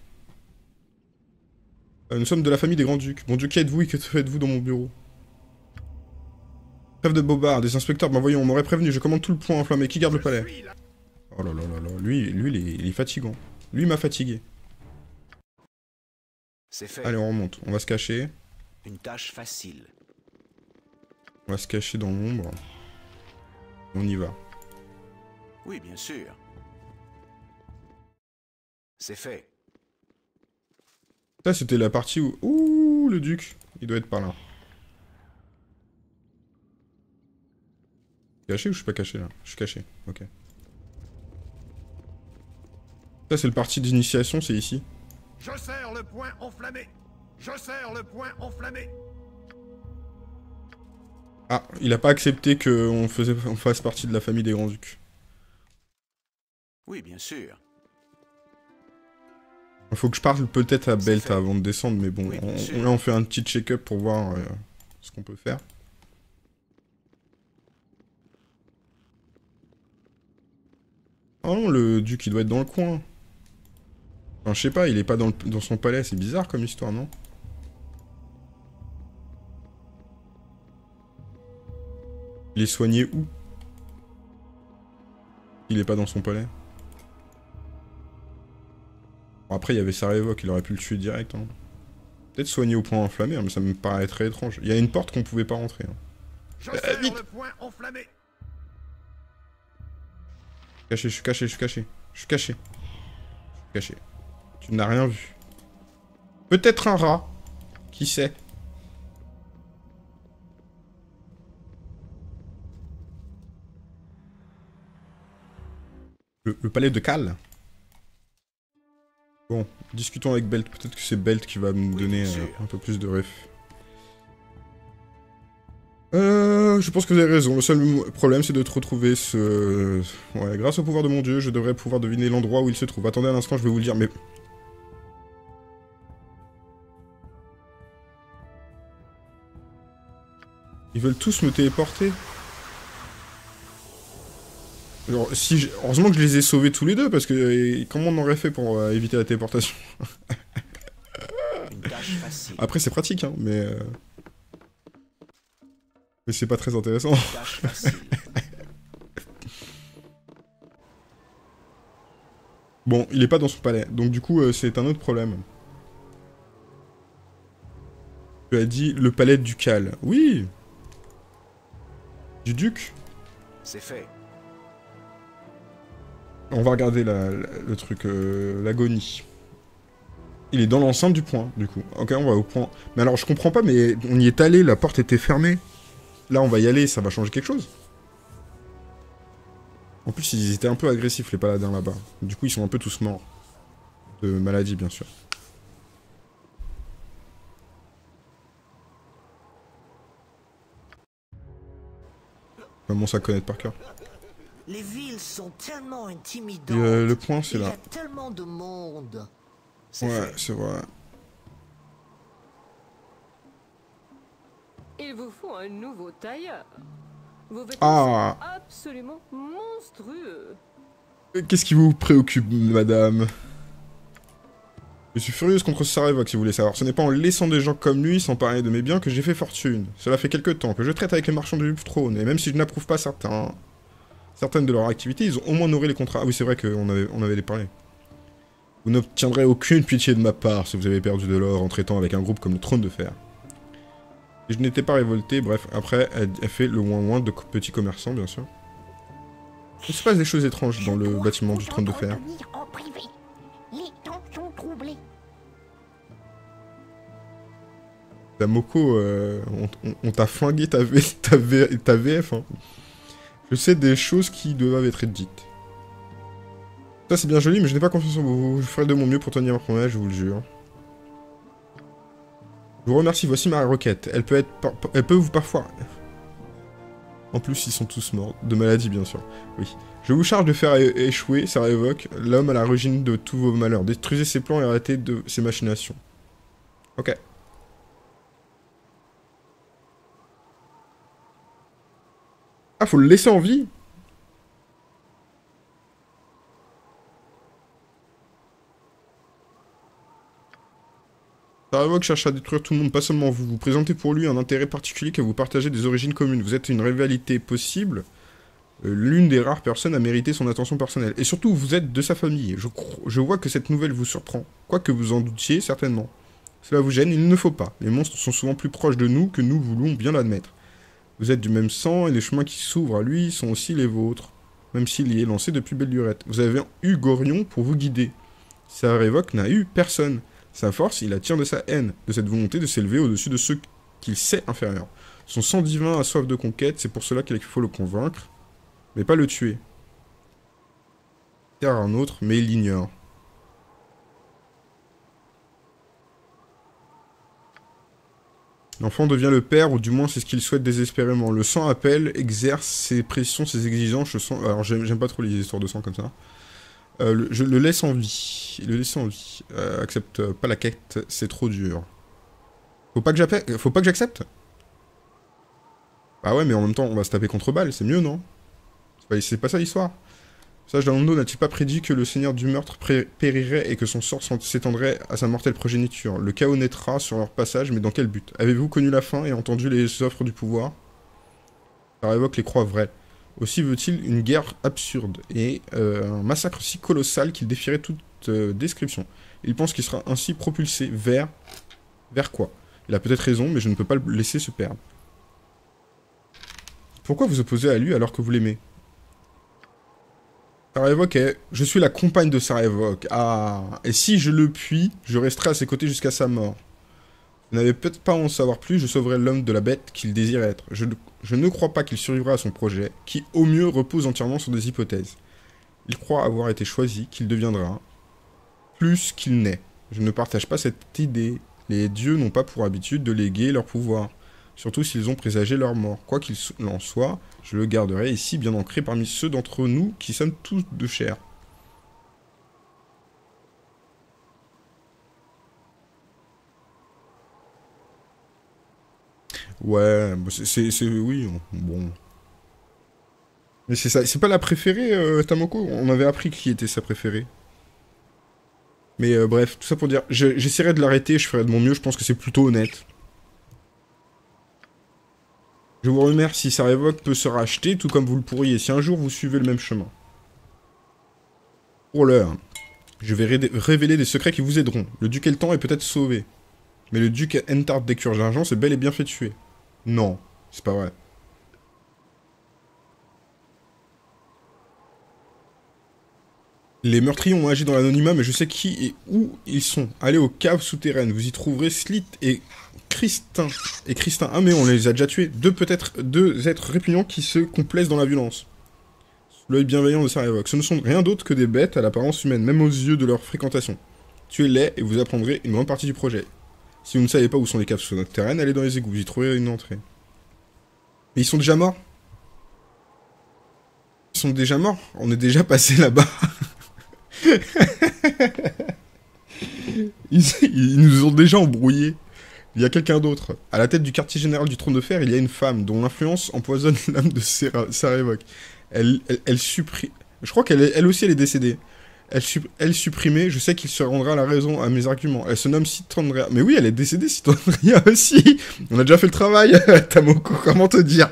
Nous sommes de la famille des Grands-Ducs. Bon Dieu, qui êtes-vous et que faites-vous dans mon bureau? Trêve de bobard, des inspecteurs. Ben voyons, on m'aurait prévenu. Je commande tout le poing enflammé. Qui garde le palais? Oh là là là là. Lui il est fatigant. Lui, m'a fatigué. C'est fait. Allez, on remonte. On va se cacher. Une tâche facile. On va se cacher dans l'ombre. On y va. Oui, bien sûr. C'est fait. Ça, c'était la partie où... Ouh, le duc. Il doit être par là. Caché ou je suis pas caché, là? Je suis caché, ok. Ça, c'est le parti d'initiation, c'est ici. Je serre le poing enflammé. Je serre le poing enflammé. Ah, il a pas accepté qu'on fasse partie de la famille des Grands-Ducs. Oui, bien sûr. Il faut que je parle peut-être à Belta avant de descendre, mais bon, oui, là on fait un petit check-up pour voir ce qu'on peut faire. Oh non, le duc il doit être dans le coin. Enfin, je sais pas, il est pas dans son palais, c'est bizarre comme histoire, non? Il est soigné où? Il est pas dans son palais. Bon, après, il y avait Sarevok, il aurait pu le tuer direct. Hein. Peut-être soigné au point enflammé, hein, mais ça me paraît très étrange. Il y a une porte qu'on pouvait pas rentrer. Hein. Vite le point enflammé. Caché, je suis caché, je suis caché. Je suis caché. Je suis caché. Tu n'as rien vu. Peut-être un rat. Qui sait? Le palais de Cal. Bon, discutons avec Belt. Peut-être que c'est Belt qui va nous donner un peu plus de ref. Je pense que vous avez raison. Le seul problème, c'est de te retrouver ce... Ouais, grâce au pouvoir de mon dieu, je devrais pouvoir deviner l'endroit où il se trouve. Attendez un instant, je vais vous le dire, mais... Ils veulent tous me téléporter. Genre, si je... Heureusement que je les ai sauvés tous les deux, parce que... Comment on aurait fait pour éviter la téléportation? Après, c'est pratique, hein, mais c'est pas très intéressant. Bon, il est pas dans son palais, donc du coup, c'est un autre problème. Tu as dit le palais ducal. Oui. Du duc. C'est fait. On va regarder le truc, l'agonie. Il est dans l'enceinte du point, du coup. Ok, on va au point. Mais alors, je comprends pas, mais on y est allé, la porte était fermée. Là, on va y aller, ça va changer quelque chose. En plus, ils étaient un peu agressifs, les paladins, là-bas. Du coup, ils sont un peu tous morts. De maladie, bien sûr. Je commence à connaître par cœur. Les villes sont tellement intimidantes. Et le point, c'est là. Il y a tellement de monde. Ouais, c'est vrai. Il vous faut un nouveau tailleur. Vos vêtements sont absolument monstrueux. Qu'est-ce qui vous préoccupe, madame? Je suis furieuse contre Sarevok, si vous voulez savoir. Ce n'est pas en laissant des gens comme lui s'emparer de mes biens que j'ai fait fortune. Cela fait quelque temps que je traite avec les marchands du trône, et même si je n'approuve pas certaines de leurs activités, ils ont au moins honoré les contrats. Ah oui, c'est vrai qu'on avait parlé. Vous n'obtiendrez aucune pitié de ma part si vous avez perdu de l'or en traitant avec un groupe comme le Trône de Fer. Et je n'étais pas révolté, bref, après, elle fait le ouin-ouin de petits commerçants, bien sûr. Il se passe des choses étranges dans le bâtiment du Trône de Fer. En privé. Les temps sont troublés. Tamoko, on t'a flingué ta VF, hein. Je sais des choses qui doivent être dites. Ça c'est bien joli, mais je n'ai pas confiance en vous. Je ferai de mon mieux pour tenir ma promesse, je vous le jure. Je vous remercie, voici ma requête. Elle peut être... Elle peut vous parfois... En plus, ils sont tous morts. De maladie, bien sûr. Oui. Je vous charge de faire échouer, ça révoque, l'homme à l'origine de tous vos malheurs. Détruisez ses plans et arrêtez de ses machinations. Ok. Ah, faut le laisser en vie? Sarevok cherche à détruire tout le monde, pas seulement vous. Vous présentez pour lui un intérêt particulier que vous partagez des origines communes. Vous êtes une rivalité possible. L'une des rares personnes à mériter son attention personnelle. Et surtout, vous êtes de sa famille. Je vois que cette nouvelle vous surprend. Quoi que vous en doutiez, certainement. Cela vous gêne, il ne faut pas. Les monstres sont souvent plus proches de nous que nous voulons bien l'admettre. Vous êtes du même sang et les chemins qui s'ouvrent à lui sont aussi les vôtres. Même s'il y est lancé depuis belle lurette. Vous avez eu Gorion pour vous guider. Sarevok n'a eu personne. Sa force, il attire de sa haine, de cette volonté de s'élever au-dessus de ceux qu'il sait inférieurs. Son sang divin a soif de conquête, c'est pour cela qu'il faut le convaincre, mais pas le tuer. Car un autre, mais il l'ignore. L'enfant devient le père, ou du moins c'est ce qu'il souhaite désespérément. Le sang appelle, exerce ses pressions, ses exigences. Le sang... Alors j'aime pas trop les histoires de sang comme ça. Je le laisse en vie. Accepte pas la quête, c'est trop dur. Faut pas que j'accepte? Bah ouais, mais en même temps, on va se taper contre balle, c'est mieux, non? C'est pas ça l'histoire. Sage d'Alando n'a-t-il pas prédit que le seigneur du meurtre périrait et que son sort s'étendrait à sa mortelle progéniture? Le chaos naîtra sur leur passage, mais dans quel but? Avez-vous connu la fin et entendu les offres du pouvoir? Ça révoque les croix vraies. Aussi veut-il une guerre absurde et un massacre si colossal qu'il défierait toute description. Il pense qu'il sera ainsi propulsé vers... Vers quoi? Il a peut-être raison, mais je ne peux pas le laisser se perdre. Pourquoi vous opposez à lui alors que vous l'aimez? Sarevok est... Je suis la compagne de Sarevok. Ah! Et si je le puis, je resterai à ses côtés jusqu'à sa mort. Vous n'avez peut-être pas à en savoir plus, je sauverai l'homme de la bête qu'il désire être. Je ne crois pas qu'il survivra à son projet, qui au mieux repose entièrement sur des hypothèses. Il croit avoir été choisi, qu'il deviendra plus qu'il n'est. Je ne partage pas cette idée. Les dieux n'ont pas pour habitude de léguer leur pouvoir. surtout s'ils ont présagé leur mort. Quoi qu'il en soit, je le garderai ici bien ancré parmi ceux d'entre nous qui sommes tous de chair. Ouais, oui, bon... Mais c'est ça, c'est pas la préférée, Tamoko? On avait appris qui était sa préférée. Mais bref, tout ça pour dire, j'essaierai de l'arrêter, je ferai de mon mieux, je pense que c'est plutôt honnête. Je vous remercie, Sarevok peut se racheter, tout comme vous le pourriez, si un jour vous suivez le même chemin. Pour l'heure, je vais révéler des secrets qui vous aideront. Le duc Eltan est peut-être sauvé. Mais le duc Entard des Cures d'Argent s'est bel et bien fait tuer. Non, c'est pas vrai. Les meurtriers ont agi dans l'anonymat, mais je sais qui et où ils sont. Allez aux caves souterraines, vous y trouverez Slythe et Krystin. Ah mais on les a déjà tués. Deux êtres répugnants qui se complaisent dans la violence. Sous l'œil bienveillant de Sarevok. Ce ne sont rien d'autre que des bêtes à l'apparence humaine, même aux yeux de leur fréquentation. Tuez-les et vous apprendrez une grande partie du projet. Si vous ne savez pas où sont les caves souterraines, allez dans les égouts, vous y trouverez une entrée. Mais ils sont déjà morts. Ils sont déjà morts. On est déjà passé là-bas. Ils nous ont déjà embrouillés. Il y a quelqu'un d'autre. À la tête du quartier général du Trône de Fer, il y a une femme dont l'influence empoisonne l'âme de Sarevok. Elle supprime... Je crois qu'elle aussi, elle est décédée. Elle supprimait, je sais qu'il se rendra la raison à mes arguments. Elle se nomme Cythandria. Mais oui, elle est décédée, Cythandria aussi. On a déjà fait le travail, Tamoko, comment te dire.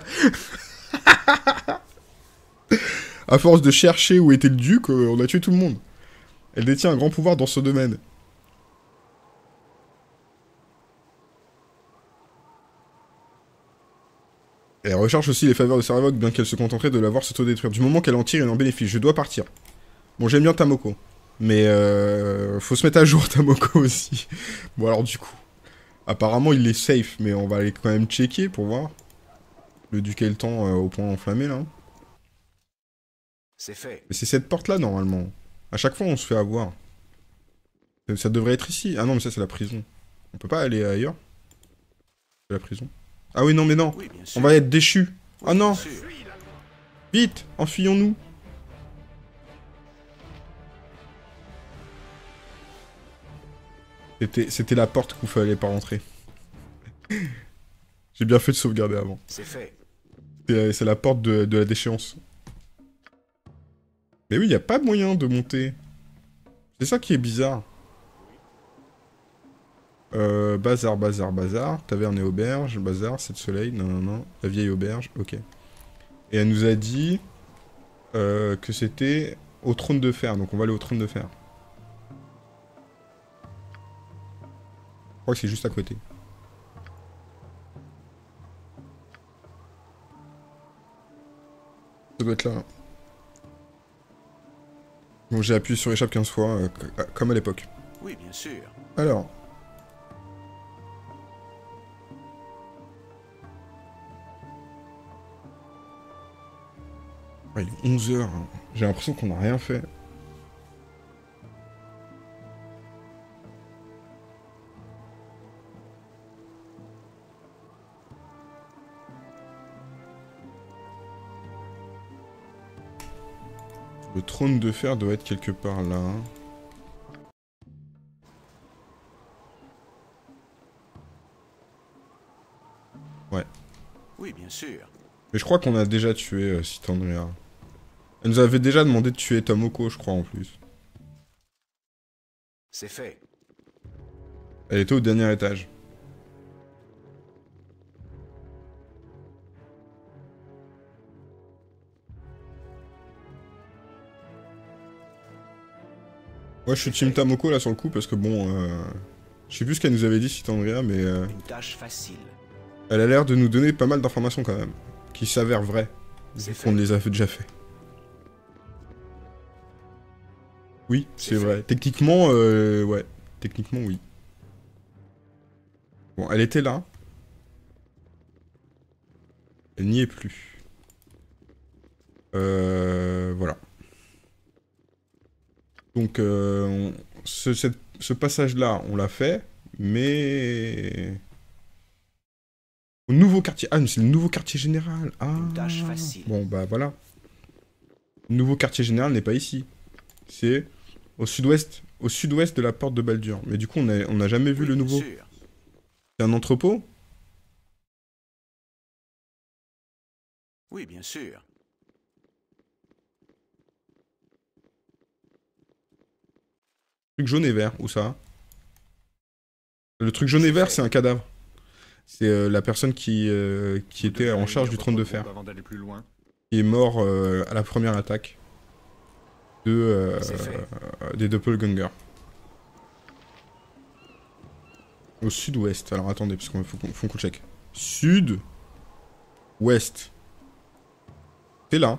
À force de chercher où était le duc, on a tué tout le monde. Elle détient un grand pouvoir dans ce domaine. Elle recherche aussi les faveurs de Sarevok, bien qu'elle se contenterait de l'avoir s'autodétruire. Du moment qu'elle en tire, elle en bénéficie. Je dois partir. Bon, j'aime bien Tamoko. Mais faut se mettre à jour, Tamoko aussi. Bon, alors du coup... Apparemment, il est safe, mais on va aller quand même checker pour voir. Le duc Eltan au point enflammé, là. C'est fait. Mais c'est cette porte-là, normalement. À chaque fois, on se fait avoir. Ça devrait être ici. Ah non, mais ça, c'est la prison. On peut pas aller ailleurs. C'est la prison. Ah oui, non, mais non. Oui, on va être déchus. Oui, ah non. Vite, enfuyons-nous. C'était la porte qu'il fallait pas rentrer. J'ai bien fait de sauvegarder avant. C'est fait. C'est la porte de la déchéance. Mais oui, il n'y a pas moyen de monter. C'est ça qui est bizarre. Bazar. Taverne et auberge. Bazar, c'est le soleil. Non. La vieille auberge. Ok. Et elle nous a dit que c'était au trône de fer. Donc on va aller au trône de fer. Je crois que c'est juste à côté. Ça doit être là. Bon, j'ai appuyé sur échappe 15 fois, comme à l'époque. Oui, bien sûr. Alors. Ouais, il est 11 h. J'ai l'impression qu'on n'a rien fait. Le trône de fer doit être quelque part là. Ouais. Oui, bien sûr. Mais je crois qu'on a déjà tué Cythandria. Elle nous avait déjà demandé de tuer Tamoko, je crois, en plus. C'est fait. Elle était au dernier étage. Ouais, je suis team Tamoko là sur le coup parce que bon, je sais plus ce qu'elle nous avait dit, Cythandria, mais une tâche facile. Elle a l'air de nous donner pas mal d'informations quand même, qui s'avèrent vraies, qu'on les a déjà fait. Oui, c'est vrai. Techniquement, ouais, techniquement oui. Bon, elle était là. Elle n'y est plus. Voilà. Donc, ce passage-là, on l'a fait, mais... Au nouveau quartier. Ah, mais c'est le nouveau quartier général. Ah. Bon, bah voilà. Le nouveau quartier général n'est pas ici. C'est au sud-ouest. Au sud-ouest de la porte de Baldur. Mais du coup, on n'a jamais vu le nouveau. C'est un entrepôt? Oui, bien sûr. Le truc jaune et vert, où ça? Le truc jaune et vert, c'est un cadavre. C'est la personne qui était en charge du trône de fer. Qui est mort à la première attaque de, des Doppelgangers. Au sud-ouest. Alors attendez, parce qu'on faut qu'on check. Sud-ouest. C'est là.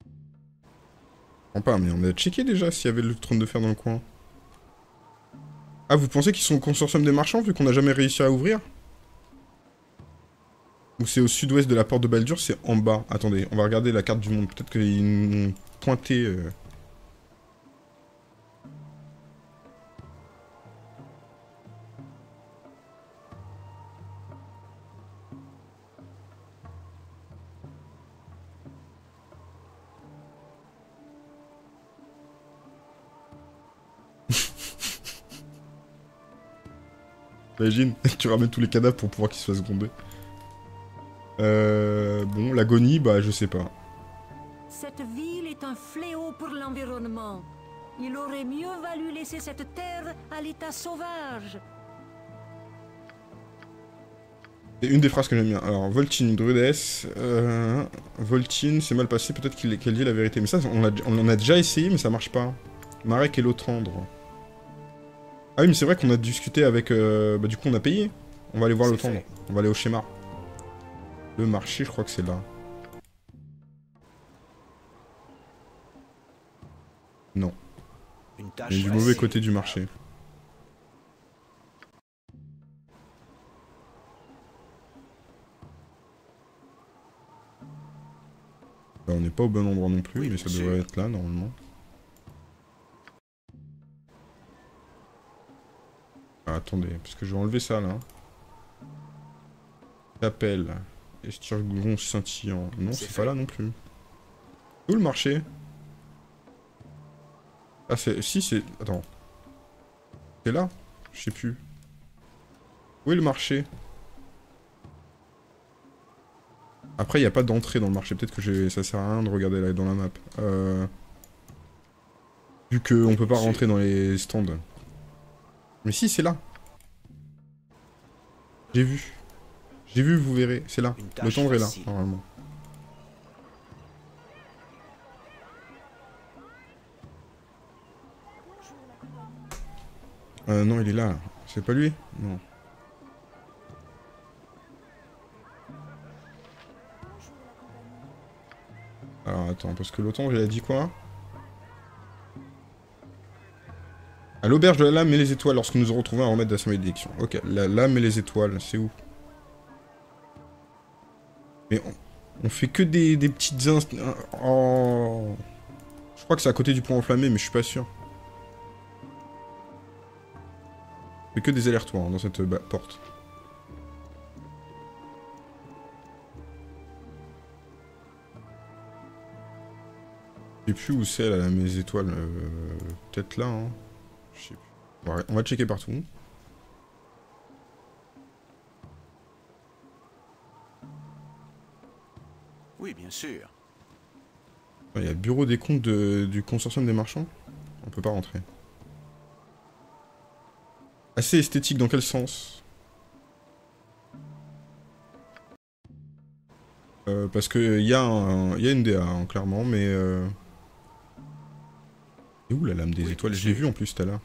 Je comprends pas, mais on a checké déjà s'il y avait le trône de fer dans le coin. Ah, vous pensez qu'ils sont au consortium des marchands, vu qu'on n'a jamais réussi à ouvrir? Ou c'est au sud-ouest de la porte de Baldur, c'est en bas. Attendez, on va regarder la carte du monde. Peut-être qu'ils nous ont pointé... Imagine, tu ramènes tous les cadavres pour pouvoir qu'ils se fassent gronder. Bon, l'agonie, bah je sais pas. Cette ville est un fléau pour l'environnement. Il aurait mieux valu laisser cette terre à l'état sauvage. C'est une des phrases que j'aime bien. Alors, Voltine, Druidesse. Voltine, c'est mal passé, peut-être qu'elle dit la vérité. Mais ça, on en a déjà essayé, mais ça marche pas. Marek et l'autre Andre. Ah oui, mais c'est vrai qu'on a discuté avec... Bah du coup, on a payé. On va aller voir le temps. On va aller au schéma. Le marché, je crois que c'est là. Non. On est du mauvais côté du marché. Bah, on n'est pas au bon endroit non plus, oui, mais ça devrait être là, normalement. Ah, attendez, parce que je vais enlever ça, là. Chapelle. Esturgon scintillant. Non, c'est pas là non plus. Où le marché? Ah, c'est... Si, c'est... Attends. C'est là? Je sais plus. Où est le marché? Après, il n'y a pas d'entrée dans le marché. Peut-être que ça sert à rien de regarder là dans la map. Vu qu'on peut pas rentrer dans les stands. Mais si, c'est là. J'ai vu. J'ai vu, vous verrez. C'est là. Le tendre est là, normalement. Non, il est là. C'est pas lui? Non. Alors, attends, parce que le tendre, il a dit quoi? À l'auberge de la lame et les étoiles, lorsque nous aurons trouvé un remède d'assemblée d'élection. Ok, la lame et les étoiles, c'est où? Mais on fait que des petites inst... Oh. Je crois que c'est à côté du point enflammé, mais je suis pas sûr. On fait que des allers-retours hein, dans cette porte. Je sais plus où c'est là, mes étoiles. Peut-être là, hein. Je sais plus. On va checker partout. Oui, bien sûr. Il y a le bureau des comptes du consortium des marchands. On peut pas rentrer. Assez esthétique, dans quel sens? Parce que il y a une DA, hein, clairement, mais... Et où la lame des étoiles? Je l'ai vue en plus tout à l'heure.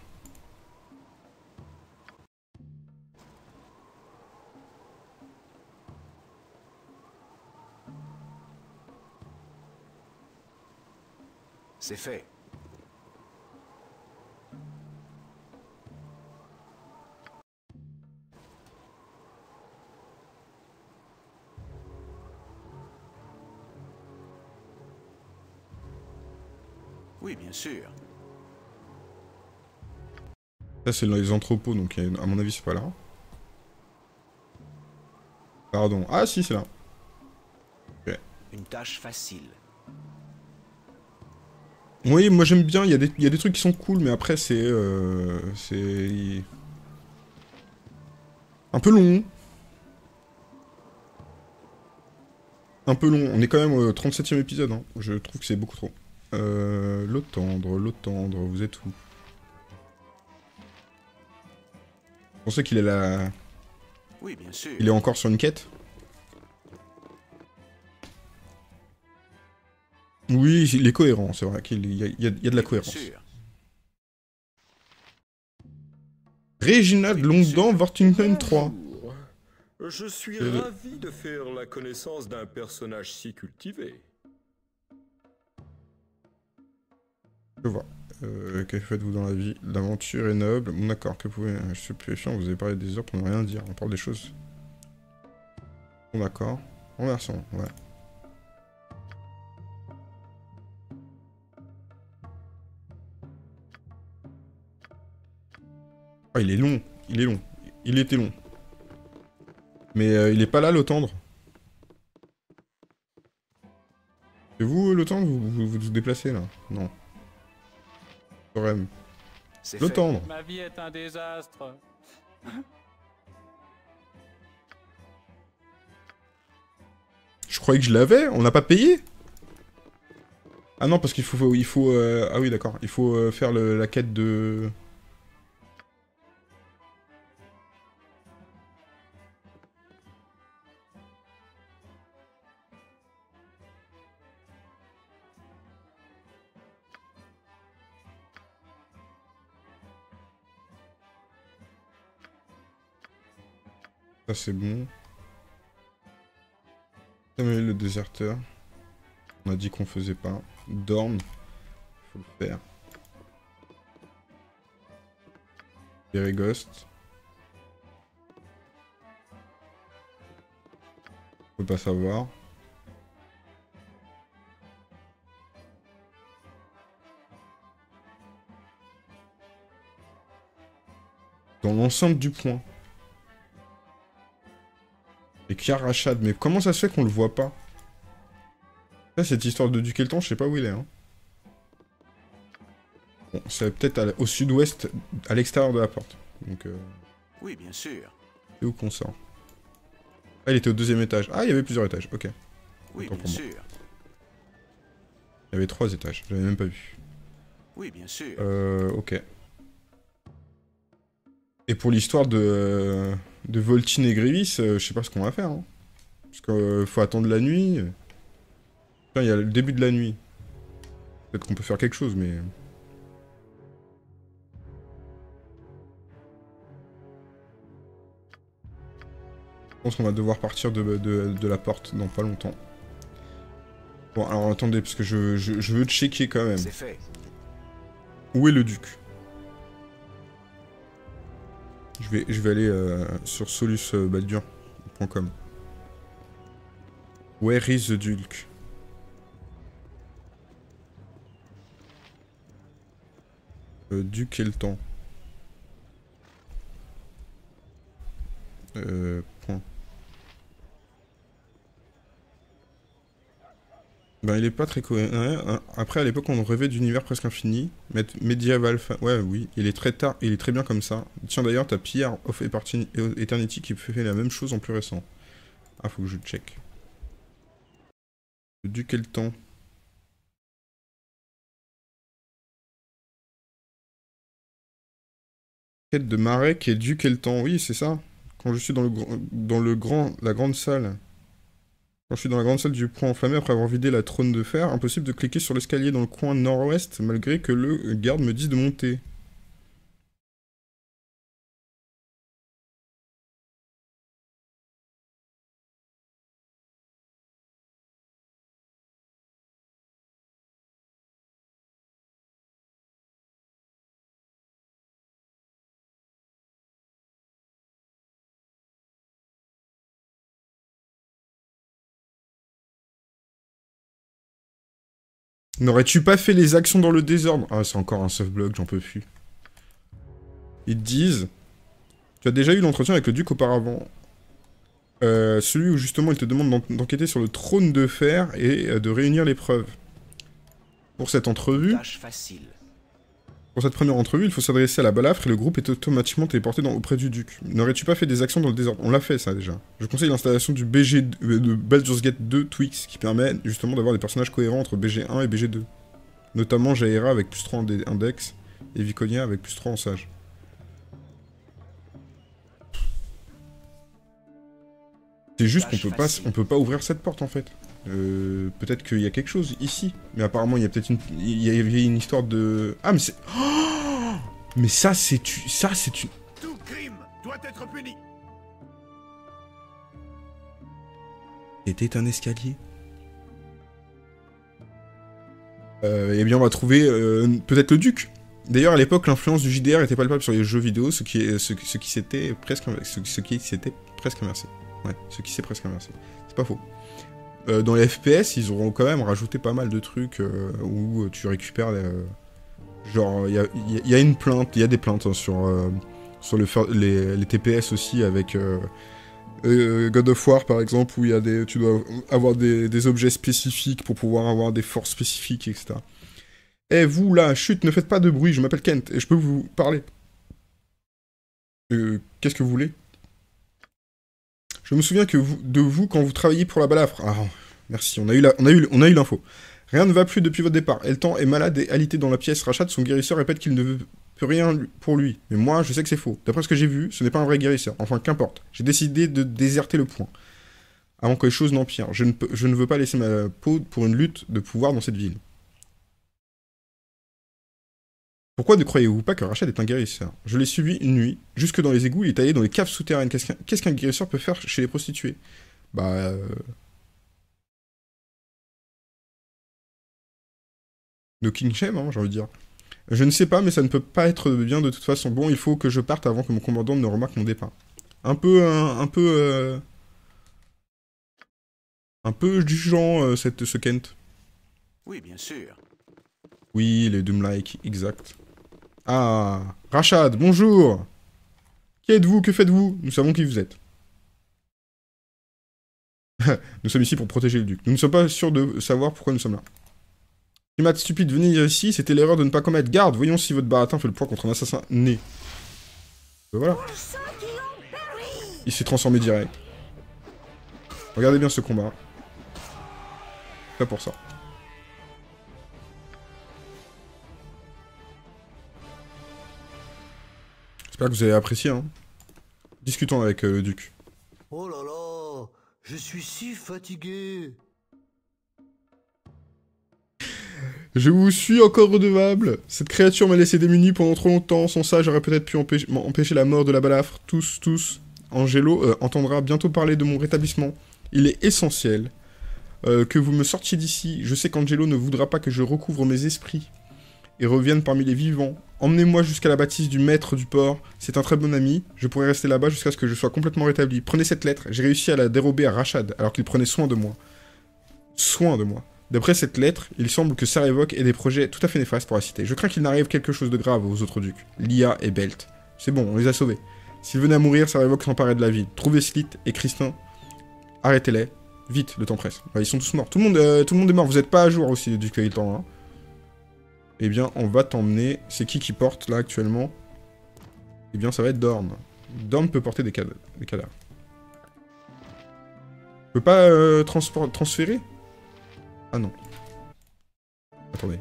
C'est fait. Oui, bien sûr. Ça, c'est dans les entrepôts, donc à mon avis, c'est pas là. Pardon. Ah si, c'est là. Okay. Une tâche facile. Oui, moi j'aime bien, il y a des trucs qui sont cool, mais après c'est... un peu long. Un peu long, on est quand même au 37e épisode, hein. Je trouve que c'est beaucoup trop. L'eau tendre, vous êtes où? Vous pensez qu'il est là... Oui, bien sûr. Il est encore sur une quête? Oui, il est cohérent, c'est vrai qu'il y a de la cohérence. Régina de Longdent, Vortington 3. Je suis ravi de faire la connaissance d'un personnage si cultivé. Je vois. Que faites-vous dans la vie? L'aventure est noble. Bon d'accord, que pouvez... Je suis péchant, vous avez parlé des heures pour ne rien dire. On parle des choses. Bon d'accord. Conversons, ouais. Ah, il est long, il est long. Il était long. Mais il est pas là, le tendre. C'est vous, le tendre, vous vous déplacez, là? Non. Le tendre. Ma vie est un désastre. Je croyais que je l'avais, on n'a pas payé? Ah non, parce qu'il faut... ah oui, d'accord. Il faut faire la quête de... Ça c'est bon. Samuel le déserteur. On a dit qu'on faisait pas. Dorn. Faut le faire. Jerry Ghost. On peut pas savoir. Dans l'enceinte du point. Et qu'il y a Rashad, mais comment ça se fait qu'on le voit pas? Ça, cette histoire de duc Eltan, je sais pas où il est. Hein. Bon, c'est peut-être au sud-ouest, à l'extérieur de la porte. Donc, oui, bien sûr. C'est où qu'on sort? Ah, il était au deuxième étage. Ah, il y avait plusieurs étages, ok. Oui, bien sûr. Il y avait 3 étages, j'avais même pas vu. Oui, bien sûr. Ok. Et pour l'histoire de Voltine et Grevis, je sais pas ce qu'on va faire. Hein. Parce qu'il faut attendre la nuit. Enfin, il y a le début de la nuit. Peut-être qu'on peut faire quelque chose, mais... Je pense qu'on va devoir partir de la porte dans pas longtemps. Bon, alors attendez, parce que je veux checker quand même. C'est fait. Où est le duc ? Je vais aller sur solusbaldur.com. Where is the Duke? Duc Eltan. Point. Ben il est pas très cohérent. Après à l'époque on rêvait d'univers presque infini. Medieval, ouais oui, il est très tard, il est très bien comme ça. Tiens d'ailleurs t'as Pierre of Eternity qui fait la même chose en plus récent. Ah faut que je check. Le duc Eltan. Quête de Marais qui est duc Eltan, oui c'est ça. Quand je suis la grande salle. Quand je suis dans la grande salle du point enflammé après avoir vidé la trône de fer, impossible de cliquer sur l'escalier dans le coin nord-ouest malgré que le garde me dise de monter. N'aurais-tu pas fait les actions dans le désordre? Ah, c'est encore un softblock, j'en peux plus. Ils te disent... Tu as déjà eu l'entretien avec le duc auparavant. Celui où justement il te demande d'enquêter sur le trône de fer et de réunir les preuves. Pour cette entrevue, il faut s'adresser à la balafre et le groupe est automatiquement téléporté auprès du duc. N'aurais-tu pas fait des actions dans le désordre? On l'a fait ça déjà. Je conseille l'installation du BG de Baldur's Gate 2 Twix qui permet justement d'avoir des personnages cohérents entre BG1 et BG2. Notamment Jaira avec plus 3 en index et Viconia avec plus 3 en sage. C'est juste qu'on peut pas ouvrir cette porte en fait. Peut-être qu'il y a quelque chose ici. Mais apparemment il y a peut-être une histoire de... Ah mais c'est... Oh mais ça c'est une... Tout crime doit être puni. C'était un escalier. Eh bien on va trouver peut-être le duc. D'ailleurs à l'époque l'influence du JDR était palpable sur les jeux vidéo, ce qui s'est presque inversé. C'est pas faux. Dans les FPS, ils auront quand même rajouté pas mal de trucs où tu récupères... genre, il y a une plainte, il y a des plaintes hein, sur les TPS aussi avec God of War par exemple, où tu dois avoir des objets spécifiques pour pouvoir avoir des forces spécifiques, etc. Eh vous là, chut, ne faites pas de bruit, je m'appelle Kent et je peux vous parler. Qu'est-ce que vous voulez ? Je me souviens que de vous quand vous travailliez pour la balafre. Ah, merci, on a eu l'info. Rien ne va plus depuis votre départ. Eltan est malade et alité dans la pièce. Rashad, son guérisseur, répète qu'il ne peut rien pour lui. Mais moi, je sais que c'est faux. D'après ce que j'ai vu, ce n'est pas un vrai guérisseur. Enfin, qu'importe. J'ai décidé de déserter le point. Avant que les choses n'empirent. Je ne veux pas laisser ma peau pour une lutte de pouvoir dans cette ville. Pourquoi ne croyez-vous pas que Rashad est un guérisseur? Je l'ai suivi une nuit, jusque dans les égouts, il est allé dans les caves souterraines. Qu'est-ce qu'un guérisseur peut faire chez les prostituées? Bah... No king shame, hein, j'ai envie de dire. Je ne sais pas, mais ça ne peut pas être bien de toute façon. Bon, il faut que je parte avant que mon commandant ne remarque mon départ. Un peu jugeant, ce Kent. Oui, bien sûr. Oui, les Doom-like, exact. Ah, Rashad, bonjour. Qui êtes-vous? Que faites-vous? Nous savons qui vous êtes. Nous sommes ici pour protéger le duc. Nous ne sommes pas sûrs de savoir pourquoi nous sommes là. Primat stupide, venez ici, c'était l'erreur de ne pas commettre. Garde, voyons si votre baratin fait le poids contre un assassin né. Voilà. Il s'est transformé direct. Regardez bien ce combat. Pas pour ça. J'espère que vous avez apprécié, hein. Discutons avec le duc. Oh là là, je suis si fatigué. Je vous suis encore redevable. Cette créature m'a laissé démuni pendant trop longtemps. Sans ça, j'aurais peut-être pu empêcher la mort de la balafre. Tous. Angelo entendra bientôt parler de mon rétablissement. Il est essentiel que vous me sortiez d'ici. Je sais qu'Angelo ne voudra pas que je recouvre mes esprits et revienne parmi les vivants. Emmenez-moi jusqu'à la bâtisse du maître du port, c'est un très bon ami, je pourrais rester là-bas jusqu'à ce que je sois complètement rétabli. Prenez cette lettre, j'ai réussi à la dérober à Rashad, alors qu'il prenait soin de moi. D'après cette lettre, il semble que Sarevok ait des projets tout à fait néfastes pour la cité. Je crains qu'il n'arrive quelque chose de grave aux autres ducs, Lia et Belt. C'est bon, on les a sauvés. S'ils venaient à mourir, Sarevok s'emparait de la ville. Trouvez Slythe et Krystin, arrêtez-les, vite, le temps presse. Ils sont tous morts, tout le monde est mort, vous n'êtes pas à jour aussi, duc Eltan, hein. Eh bien, on va t'emmener... C'est qui porte, là, actuellement? Eh bien, ça va être Dorn. Dorn peut porter des cadavres. Je peux pas transférer? Ah non. Attendez.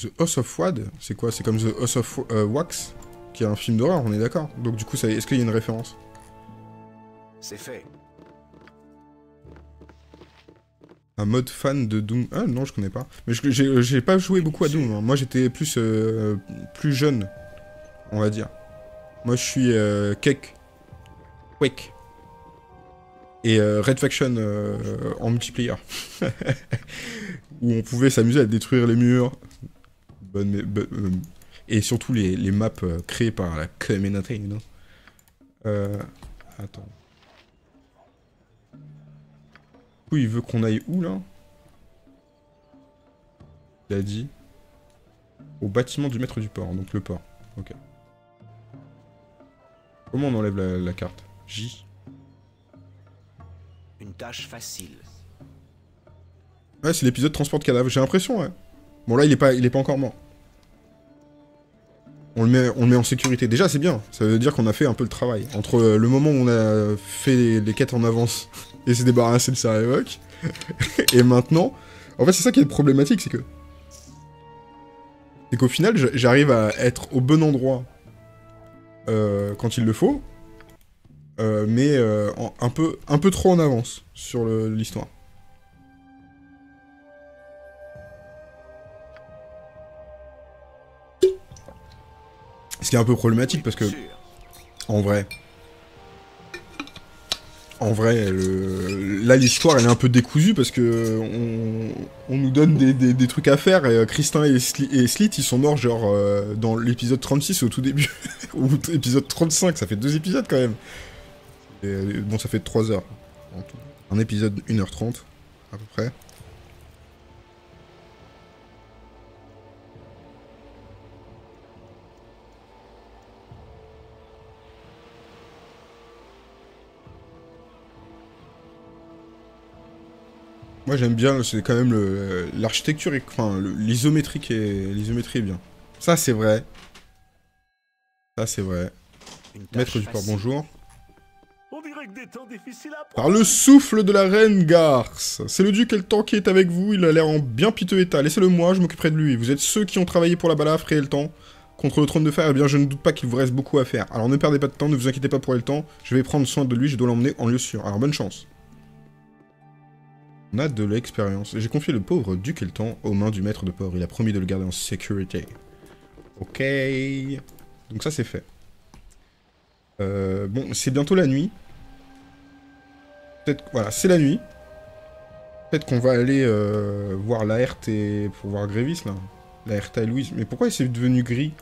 The House of Wad? C'est quoi? C'est comme The House of Wax? Qui est un film d'horreur, on est d'accord. Donc du coup, est-ce qu'il y a une référence? C'est fait. Un mode fan de Doom. Ah non, je connais pas. Mais j'ai pas joué beaucoup à Doom. Hein. Moi, j'étais plus jeune, on va dire. Moi, je suis Quake. Et Red Faction en multiplayer. Où on pouvait s'amuser à détruire les murs. Et surtout les maps créées par la communauté, you know. Attends. Du coup, il veut qu'on aille où, là? Il a dit... Au bâtiment du maître du port, donc le port. Ok. Comment on enlève la carte J. Une tâche facile. Ouais, c'est l'épisode transport de cadavre, j'ai l'impression, ouais. Bon, là, il est pas encore mort. On le met en sécurité. Déjà, c'est bien. Ça veut dire qu'on a fait un peu le travail. Entre le moment où on a fait les quêtes en avance et s'est débarrassé de Sarevok, et maintenant... En fait, c'est ça qui est problématique, c'est que... C'est qu'au final, j'arrive à être au bon endroit quand il le faut, mais un peu trop en avance sur l'histoire. Ce qui est un peu problématique parce que, en vrai, là l'histoire elle est un peu décousue parce que on nous donne des trucs à faire et Krystin et Slythe ils sont morts genre dans l'épisode 36 au tout début, ou épisode 35, ça fait 2 épisodes quand même. Et, bon ça fait 3 heures, en tout. Un épisode 1h30 à peu près. Moi j'aime bien, c'est quand même l'architecture, enfin l'isométrique et l'isométrie est bien. Ça c'est vrai. Ça c'est vrai. Maître du port, bonjour. On dirait que des temps difficiles à prendre. Par le souffle de la reine Garce. C'est le duc Eltan qui est avec vous, il a l'air en bien piteux état. Laissez-le moi, je m'occuperai de lui. Vous êtes ceux qui ont travaillé pour la balafre et Eltan contre le trône de fer, eh bien je ne doute pas qu'il vous reste beaucoup à faire. Alors ne perdez pas de temps, ne vous inquiétez pas pour Eltan, je vais prendre soin de lui, je dois l'emmener en lieu sûr. Alors bonne chance. On a de l'expérience. J'ai confié le pauvre duc Eltan aux mains du maître de port. Il a promis de le garder en sécurité. Ok. Donc ça, c'est fait. Bon, c'est bientôt la nuit. Peut-être... Voilà, c'est la nuit. Peut-être qu'on va aller voir la Erta et... Pour voir Grevis, là. La Erta et Louise. Mais pourquoi il s'est devenu gris?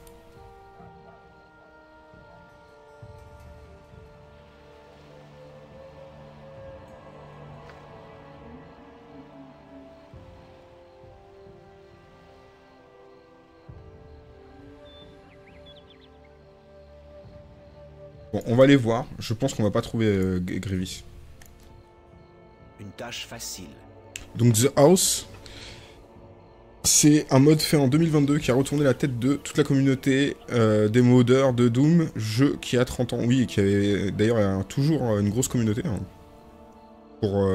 On va aller voir. Je pense qu'on va pas trouver Grevis. Une tâche facile. Donc The House, c'est un mode fait en 2022 qui a retourné la tête de toute la communauté des modeurs de Doom, jeu qui a 30 ans. Oui, et qui avait d'ailleurs toujours une grosse communauté hein, pour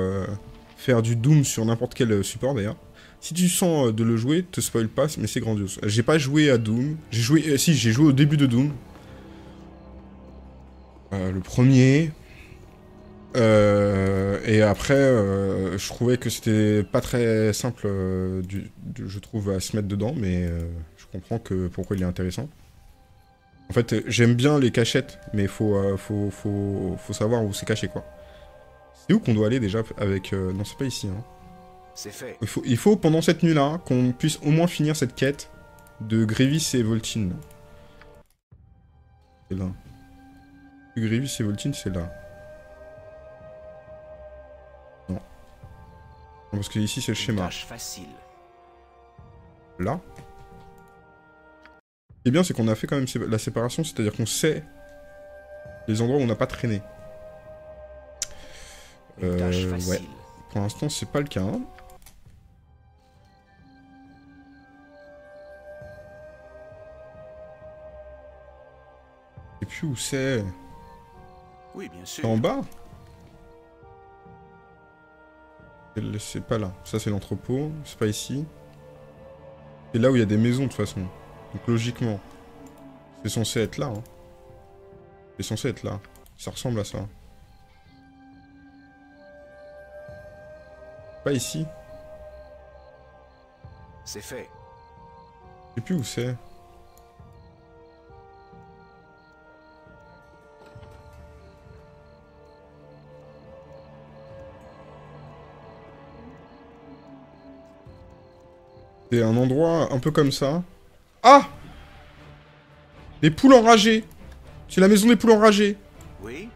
faire du Doom sur n'importe quel support d'ailleurs. Si tu sens de le jouer, te spoil pas, mais c'est grandiose. J'ai pas joué à Doom. J'ai joué, si, j'ai joué au début de Doom. Le premier, et après, je trouvais que c'était pas très simple, je trouve, à se mettre dedans, mais je comprends que pourquoi il est intéressant. En fait, j'aime bien les cachettes, mais faut savoir où c'est caché, quoi. C'est où qu'on doit aller, déjà, avec... Non, c'est pas ici, hein. C'est fait. Il faut pendant cette nuit-là, qu'on puisse au moins finir cette quête de Grevis et Voltine. C'est là. Grevis et Voltine, c'est là. Non. Parce que ici, c'est le schéma. Facile. Là. Ce qui est bien, c'est qu'on a fait quand même la séparation, c'est-à-dire qu'on sait les endroits où on n'a pas traîné. Ouais. Pour l'instant, c'est pas le cas. Hein. Je sais plus où c'est. Oui, bien sûr. En bas. C'est pas là. Ça, c'est l'entrepôt. C'est pas ici. C'est là où il y a des maisons, de toute façon. Donc, logiquement, c'est censé être là. Hein. C'est censé être là. Ça ressemble à ça. Pas ici. C'est fait. Je sais plus où c'est. C'est un endroit un peu comme ça. Ah! Les poules enragées! C'est la maison des poules enragées! Oui.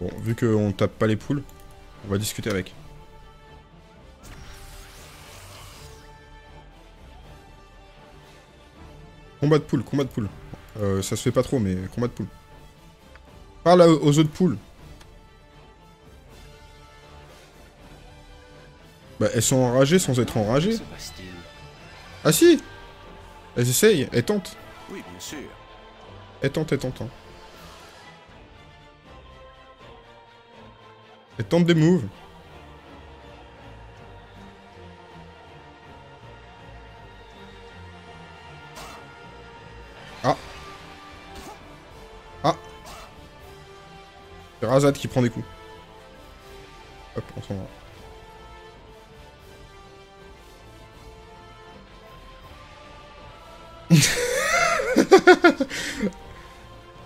Bon, vu qu'on tape pas les poules, on va discuter avec. Combat de poule, combat de poule. Ça se fait pas trop, mais combat de poule. Parle aux autres poules. Bah, elles sont enragées sans être enragées. Ah si! Elles essayent, elles tentent. Oui, bien sûr. Elles tentent, elles tentent. Hein. Elles tentent des moves. Ah. Ah. C'est Rashad qui prend des coups. Hop, on s'en va.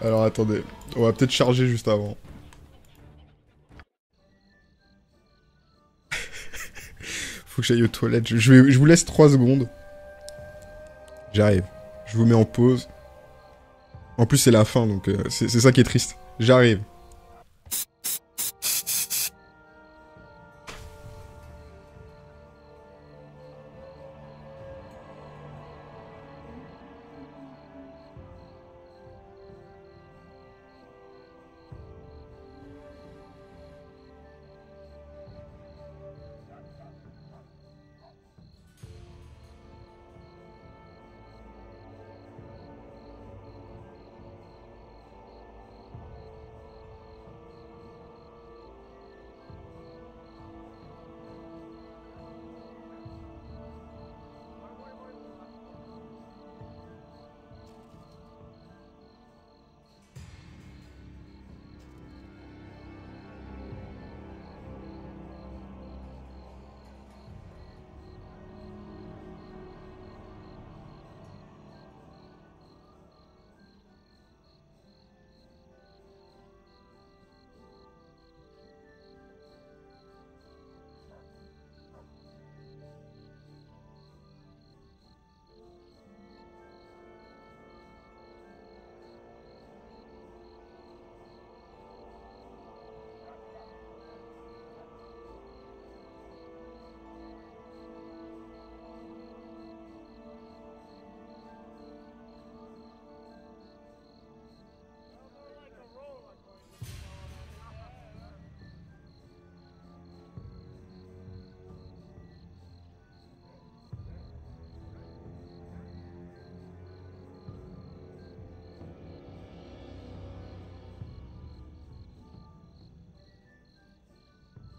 Alors attendez, on va peut-être charger juste avant. Faut que j'aille aux toilettes, je vous laisse 3 secondes. J'arrive, je vous mets en pause. En plus c'est la fin donc c'est ça qui est triste. J'arrive.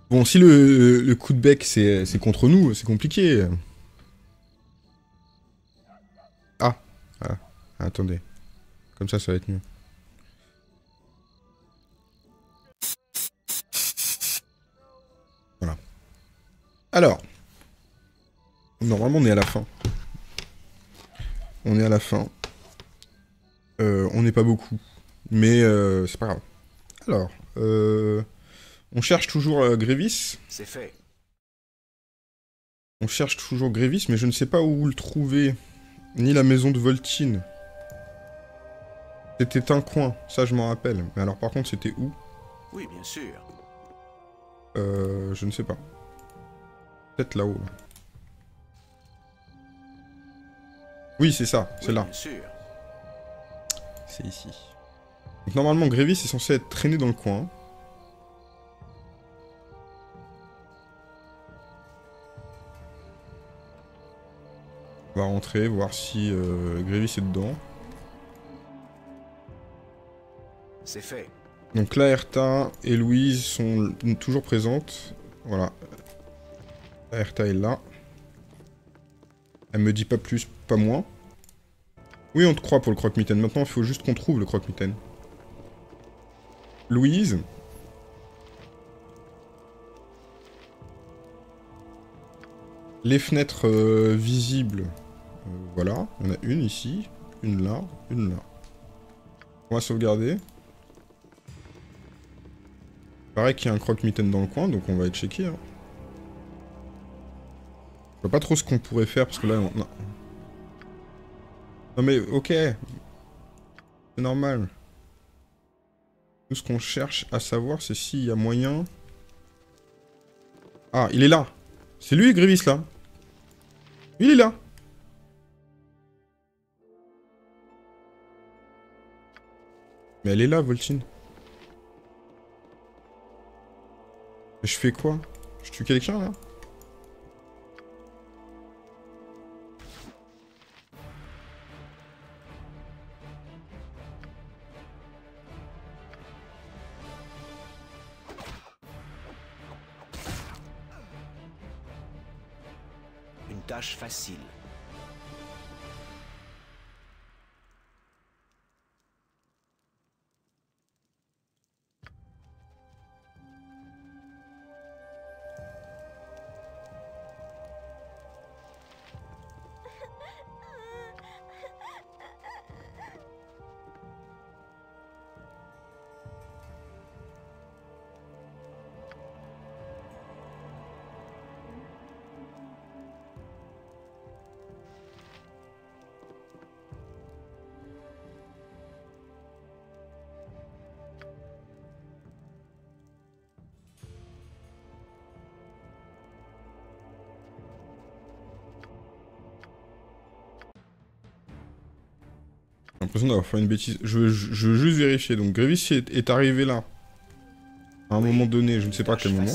Bon, si le coup de bec, c'est contre nous, c'est compliqué. Ah. Ah. Attendez. Comme ça va être mieux. Voilà. Alors. Normalement, on est à la fin. On est à la fin. On n'est pas beaucoup. Mais c'est pas grave. Alors. On cherche toujours Grevis. C'est fait. On cherche toujours Grevis, mais je ne sais pas où le trouver. Ni la maison de Voltine. C'était un coin, ça je m'en rappelle. Mais alors par contre, c'était où? Oui, bien sûr. Je ne sais pas. Peut-être là-haut. Oui, c'est ça, c'est oui, là. Bien sûr. C'est ici. Donc normalement, Grevis est censé être traîné dans le coin. On va rentrer, voir si Grevis est dedans. C'est fait. Donc là, Erta et Louise sont toujours présentes. Voilà. Erta est là. Elle me dit pas plus, pas moins. Oui, on te croit pour le croque-mitaine. Maintenant, il faut juste qu'on trouve le croque-mitaine. Louise. Les fenêtres visibles... voilà, il y en a une ici, une là, une là. On va sauvegarder. Il paraît qu'il y a un croque-mitaine dans le coin, donc on va aller checker. Hein. Je vois pas trop ce qu'on pourrait faire, parce que là... On... Non. Non mais, ok. C'est normal. Tout ce qu'on cherche à savoir, c'est s'il y a moyen... Ah, il est là. C'est lui, Grevis, là. Il est là. Mais elle est là, Voltine. Je fais quoi? Je tue quelqu'un, là? Une tâche facile. D'avoir fait une bêtise. Je veux juste vérifier. Donc Grevis est arrivé là. À un moment donné, je ne sais pas à quel moment.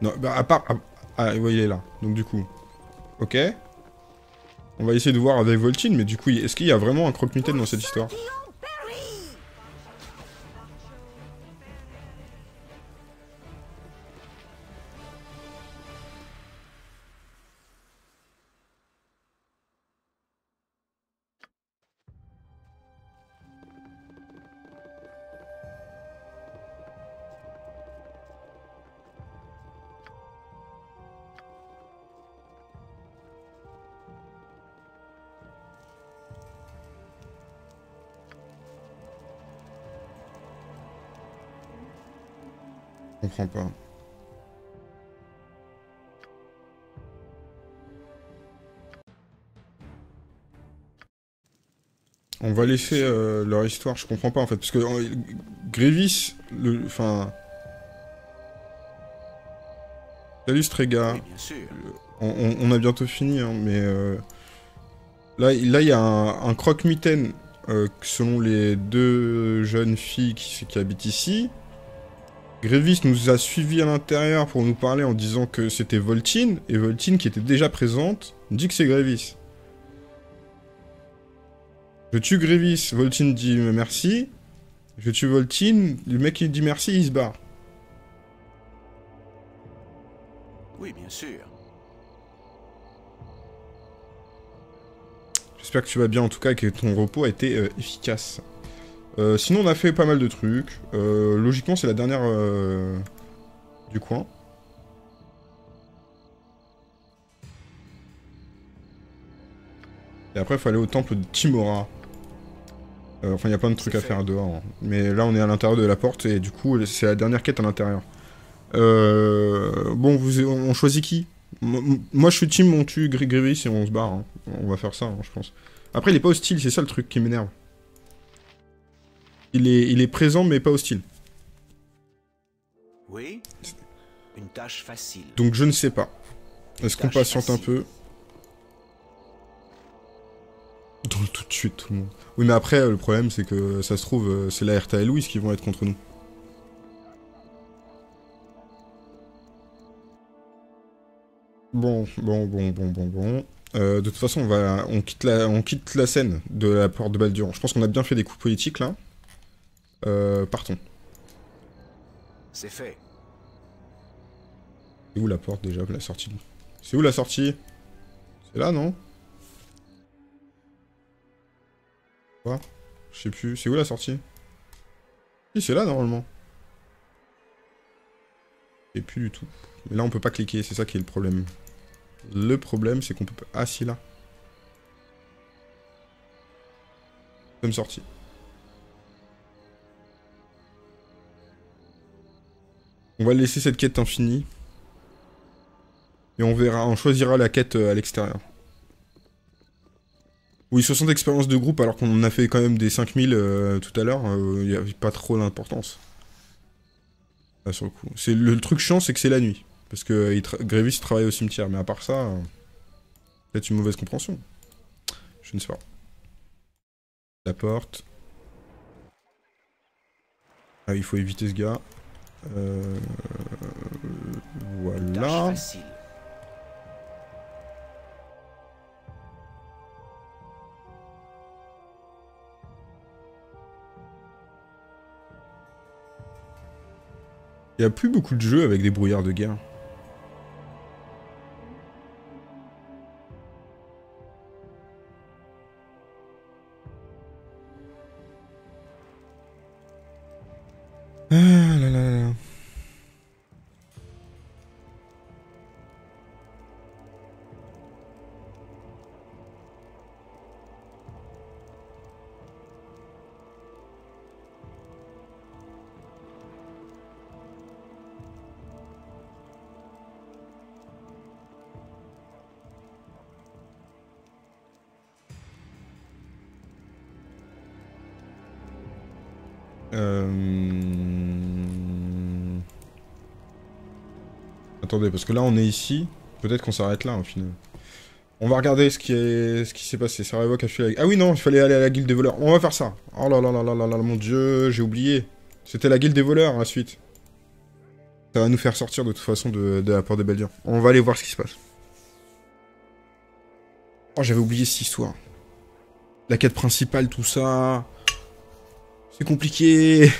Non, bah à part... Ah, ouais, il est là. Donc du coup... Ok. On va essayer de voir avec Voltine, mais du coup, est-ce qu'il y a vraiment un croque-mitaine dans cette histoire? Pas. On va laisser leur histoire, je comprends pas en fait, parce que Grevis, enfin... Salut Strega, on a bientôt fini, hein, mais là il y a un croque-mitaine, selon les deux jeunes filles qui habitent ici. Grevis nous a suivis à l'intérieur pour nous parler en disant que c'était Voltine, et Voltine, qui était déjà présente, dit que c'est Grevis. Je tue Grevis, Voltine dit merci. Je tue Voltine, le mec il dit merci, il se barre. Oui, bien sûr. J'espère que tu vas bien en tout cas et que ton repos a été efficace. Sinon, on a fait pas mal de trucs. Logiquement, c'est la dernière du coin. Et après, il faut aller au temple de Timora. Enfin, il y a plein de trucs à faire dehors. Hein. Mais là, on est à l'intérieur de la porte et du coup, c'est la dernière quête à l'intérieur. Bon, on choisit qui? Moi, je suis team, on tue Grevis et on se barre. Hein. On va faire ça, hein, je pense. Après, il est pas hostile, c'est ça le truc qui m'énerve. Il est présent, mais pas hostile. Oui, une tâche facile. Donc je ne sais pas. Est-ce qu'on patiente un peu? Dans le tout de suite, tout le monde. Oui, mais après, le problème, c'est que, ça se trouve, c'est la Erta et Louise qui vont être contre nous. Bon. De toute façon, on quitte la scène de la porte de Balduran. Je pense qu'on a bien fait des coups politiques, là. Partons. C'est fait. C'est où la porte déjà, la sortie? C'est où la sortie? C'est là, non? Quoi? Je sais plus. C'est où la sortie? Si, c'est là, normalement. Et plus du tout. Mais là, on peut pas cliquer, c'est ça qui est le problème. Le problème, c'est qu'on peut pas... Ah, si, là. Je me sortir. On va laisser cette quête infinie. Et on verra, on choisira la quête à l'extérieur. Oui, 60 expériences de groupe, alors qu'on en a fait quand même des 5000 tout à l'heure. Il n'y avait pas trop d'importance. Là, sur le coup. Le truc chiant, c'est que c'est la nuit. Parce que Grevis travaille au cimetière, mais à part ça, peut-être une mauvaise compréhension. Je ne sais pas. La porte. Ah, il faut éviter ce gars. Voilà. Il n'y a plus beaucoup de jeux avec des brouillards de guerre. Attendez, parce que là on est ici, peut-être qu'on s'arrête là au final. On va regarder ce qui s'est passé. Sarevok a fait la... Ah oui non, il fallait aller à la guilde des voleurs. On va faire ça. Oh là là là là là là, mon dieu, j'ai oublié. C'était la guilde des voleurs la suite. Ça va nous faire sortir de toute façon de la porte de Baldur. On va aller voir ce qui se passe. Oh, j'avais oublié cette histoire. La quête principale, tout ça... C'est compliqué.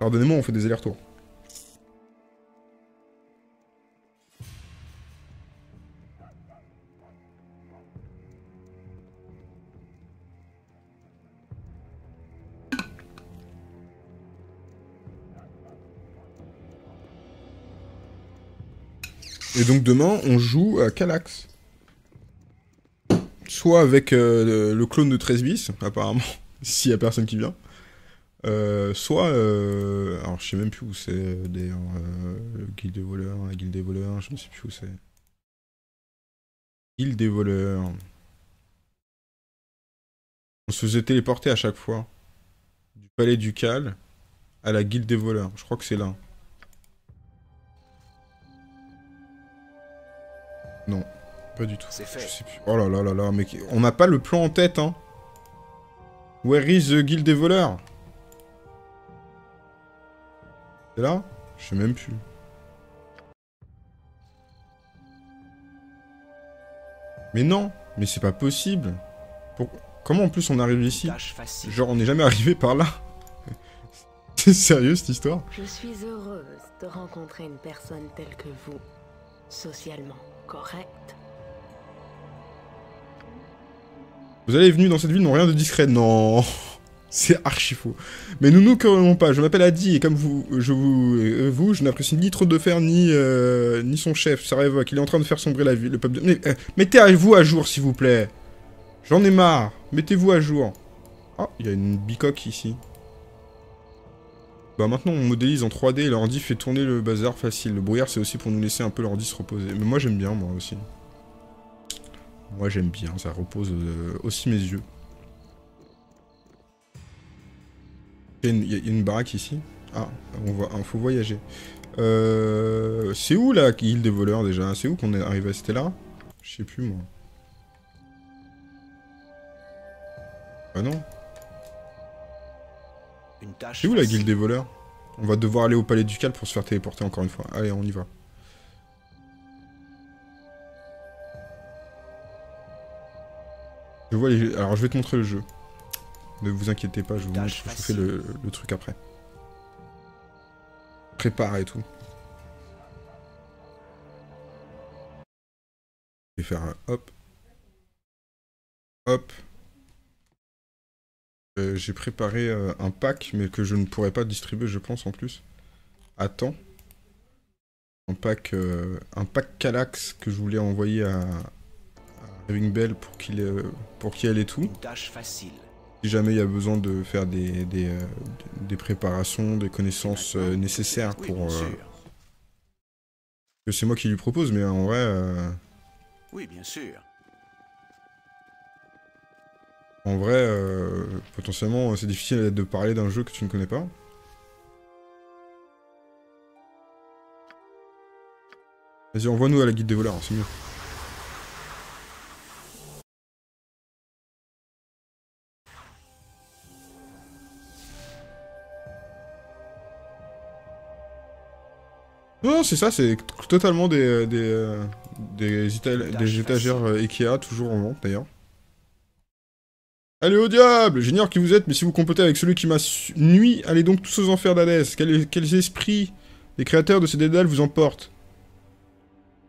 Pardonnez-moi, on fait des allers-retours. Et donc demain, on joue à Calax. Soit avec le clone de 13 bis, apparemment, s'il y a personne qui vient. Soit... alors je sais même plus où c'est, d'ailleurs, le guilde des voleurs, la guilde des voleurs, je ne sais plus où c'est. Guilde des voleurs. On se faisait téléporter à chaque fois. Du palais ducal à la guilde des voleurs, je crois que c'est là. Non, pas du tout. C'est fait. Je sais plus. Oh là là là là, mais on n'a pas le plan en tête, hein. Where is the guild des voleurs? C'est là? Je sais même plus. Mais non, mais c'est pas possible. Pourquoi... Comment en plus on arrive ici? Genre on n'est jamais arrivé par là. C'est sérieux cette histoire? Je suis heureuse de rencontrer une personne telle que vous, socialement. Correct. Vous allez venus dans cette ville n'ont rien de discret. Non, c'est archi faux. Mais nous nous corromons pas. Je m'appelle Adi et comme je n'apprécie ni trop de fer ni son chef. Sarevok, il est en train de faire sombrer la ville. Le peuple. De... Mettez-vous à jour, s'il vous plaît. J'en ai marre. Mettez-vous à jour. Oh, il y a une bicoque ici. Bah maintenant on modélise en 3D, l'ordi fait tourner le bazar facile. Le brouillard c'est aussi pour nous laisser un peu l'ordi se reposer. Mais moi j'aime bien, moi aussi. Moi j'aime bien, ça repose aussi mes yeux. Il y a une baraque ici. Ah, on va, faut voyager. C'est où la guilde des voleurs déjà? C'est où qu'on est arrivé à cette là? Je sais plus moi. Ah non. C'est où la guilde des voleurs? On va devoir aller au palais ducal pour se faire téléporter encore une fois. Allez, on y va. Je vois les jeux. Alors, je vais te montrer le jeu. Ne vous inquiétez pas, je fais le truc après. Prépare et tout. Je vais faire un hop. Hop. J'ai préparé un pack, mais que je ne pourrais pas distribuer, je pense, en plus. Attends. Un pack Calax que je voulais envoyer à Rayling Bell pour qu'elle ait tout. Tâche facile. Si jamais il y a besoin de faire des préparations, des connaissances nécessaires pour... C'est moi qui lui propose, mais en vrai... Oui, bien sûr. En vrai, potentiellement, c'est difficile de parler d'un jeu que tu ne connais pas. Vas-y, envoie-nous à la guilde des voleurs, c'est mieux. Non, c'est ça, c'est totalement des étagères Ikea, toujours en vente d'ailleurs. Allez au diable! J'ignore qui vous êtes, mais si vous complotez avec celui qui m'a nuit, allez donc tous aux enfers d'Hadès. Quels esprits les créateurs de ces dédales vous emportent?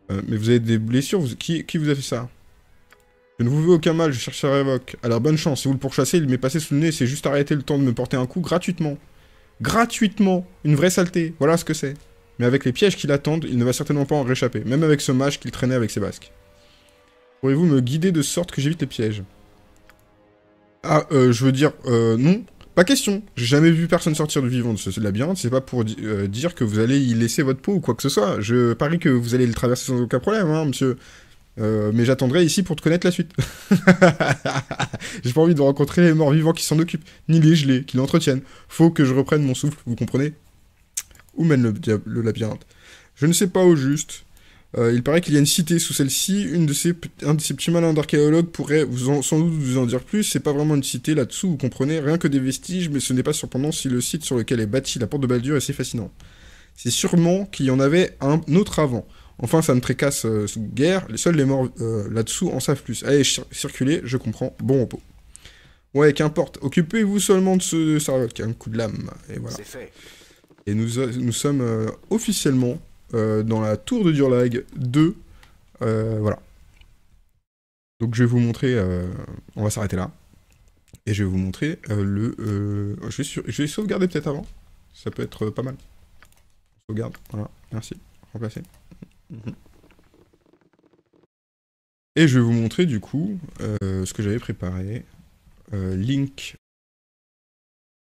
Mais vous avez des blessures, qui vous a fait ça? Je ne vous veux aucun mal, je cherche à Sarevok. Alors bonne chance, si vous le pourchassez, il m'est passé sous le nez, c'est juste arrêter le temps de me porter un coup gratuitement. Gratuitement! Une vraie saleté, voilà ce que c'est. Mais avec les pièges qui l'attendent, il ne va certainement pas en réchapper, même avec ce mage qu'il traînait avec ses basques. Pourriez-vous me guider de sorte que j'évite les pièges? Ah, je veux dire, non. Pas question. J'ai jamais vu personne sortir de vivant de ce labyrinthe, c'est pas pour dire que vous allez y laisser votre peau ou quoi que ce soit. Je parie que vous allez le traverser sans aucun problème, hein, monsieur. Mais j'attendrai ici pour te connaître la suite. J'ai pas envie de rencontrer les morts vivants qui s'en occupent, ni les gelés qui l'entretiennent. Faut que je reprenne mon souffle, vous comprenez? Où mène le labyrinthe? Je ne sais pas au juste. Il paraît qu'il y a une cité sous celle-ci. Un de ces petits malins d'archéologues pourrait sans doute vous en dire plus. C'est pas vraiment une cité là-dessous, vous comprenez? Rien que des vestiges, mais ce n'est pas surpendant si le site sur lequel est bâti la porte de Baldur est si fascinant. C'est sûrement qu'il y en avait un autre avant. Enfin, ça ne trécasse guère. Seuls les morts là-dessous en savent plus. Allez, circulez, je comprends. Bon repos. Ouais, qu'importe. Occupez-vous seulement de ce Sarevok. Un coup de lame. Et voilà. C'est fait. Et nous sommes officiellement dans la tour de Durlag 2. Voilà. Donc je vais vous montrer... on va s'arrêter là. Et je vais vous montrer le... je vais sauvegarder peut-être avant. Ça peut être pas mal. Sauvegarde. Voilà. Merci. Remplacer. Et je vais vous montrer du coup ce que j'avais préparé. Link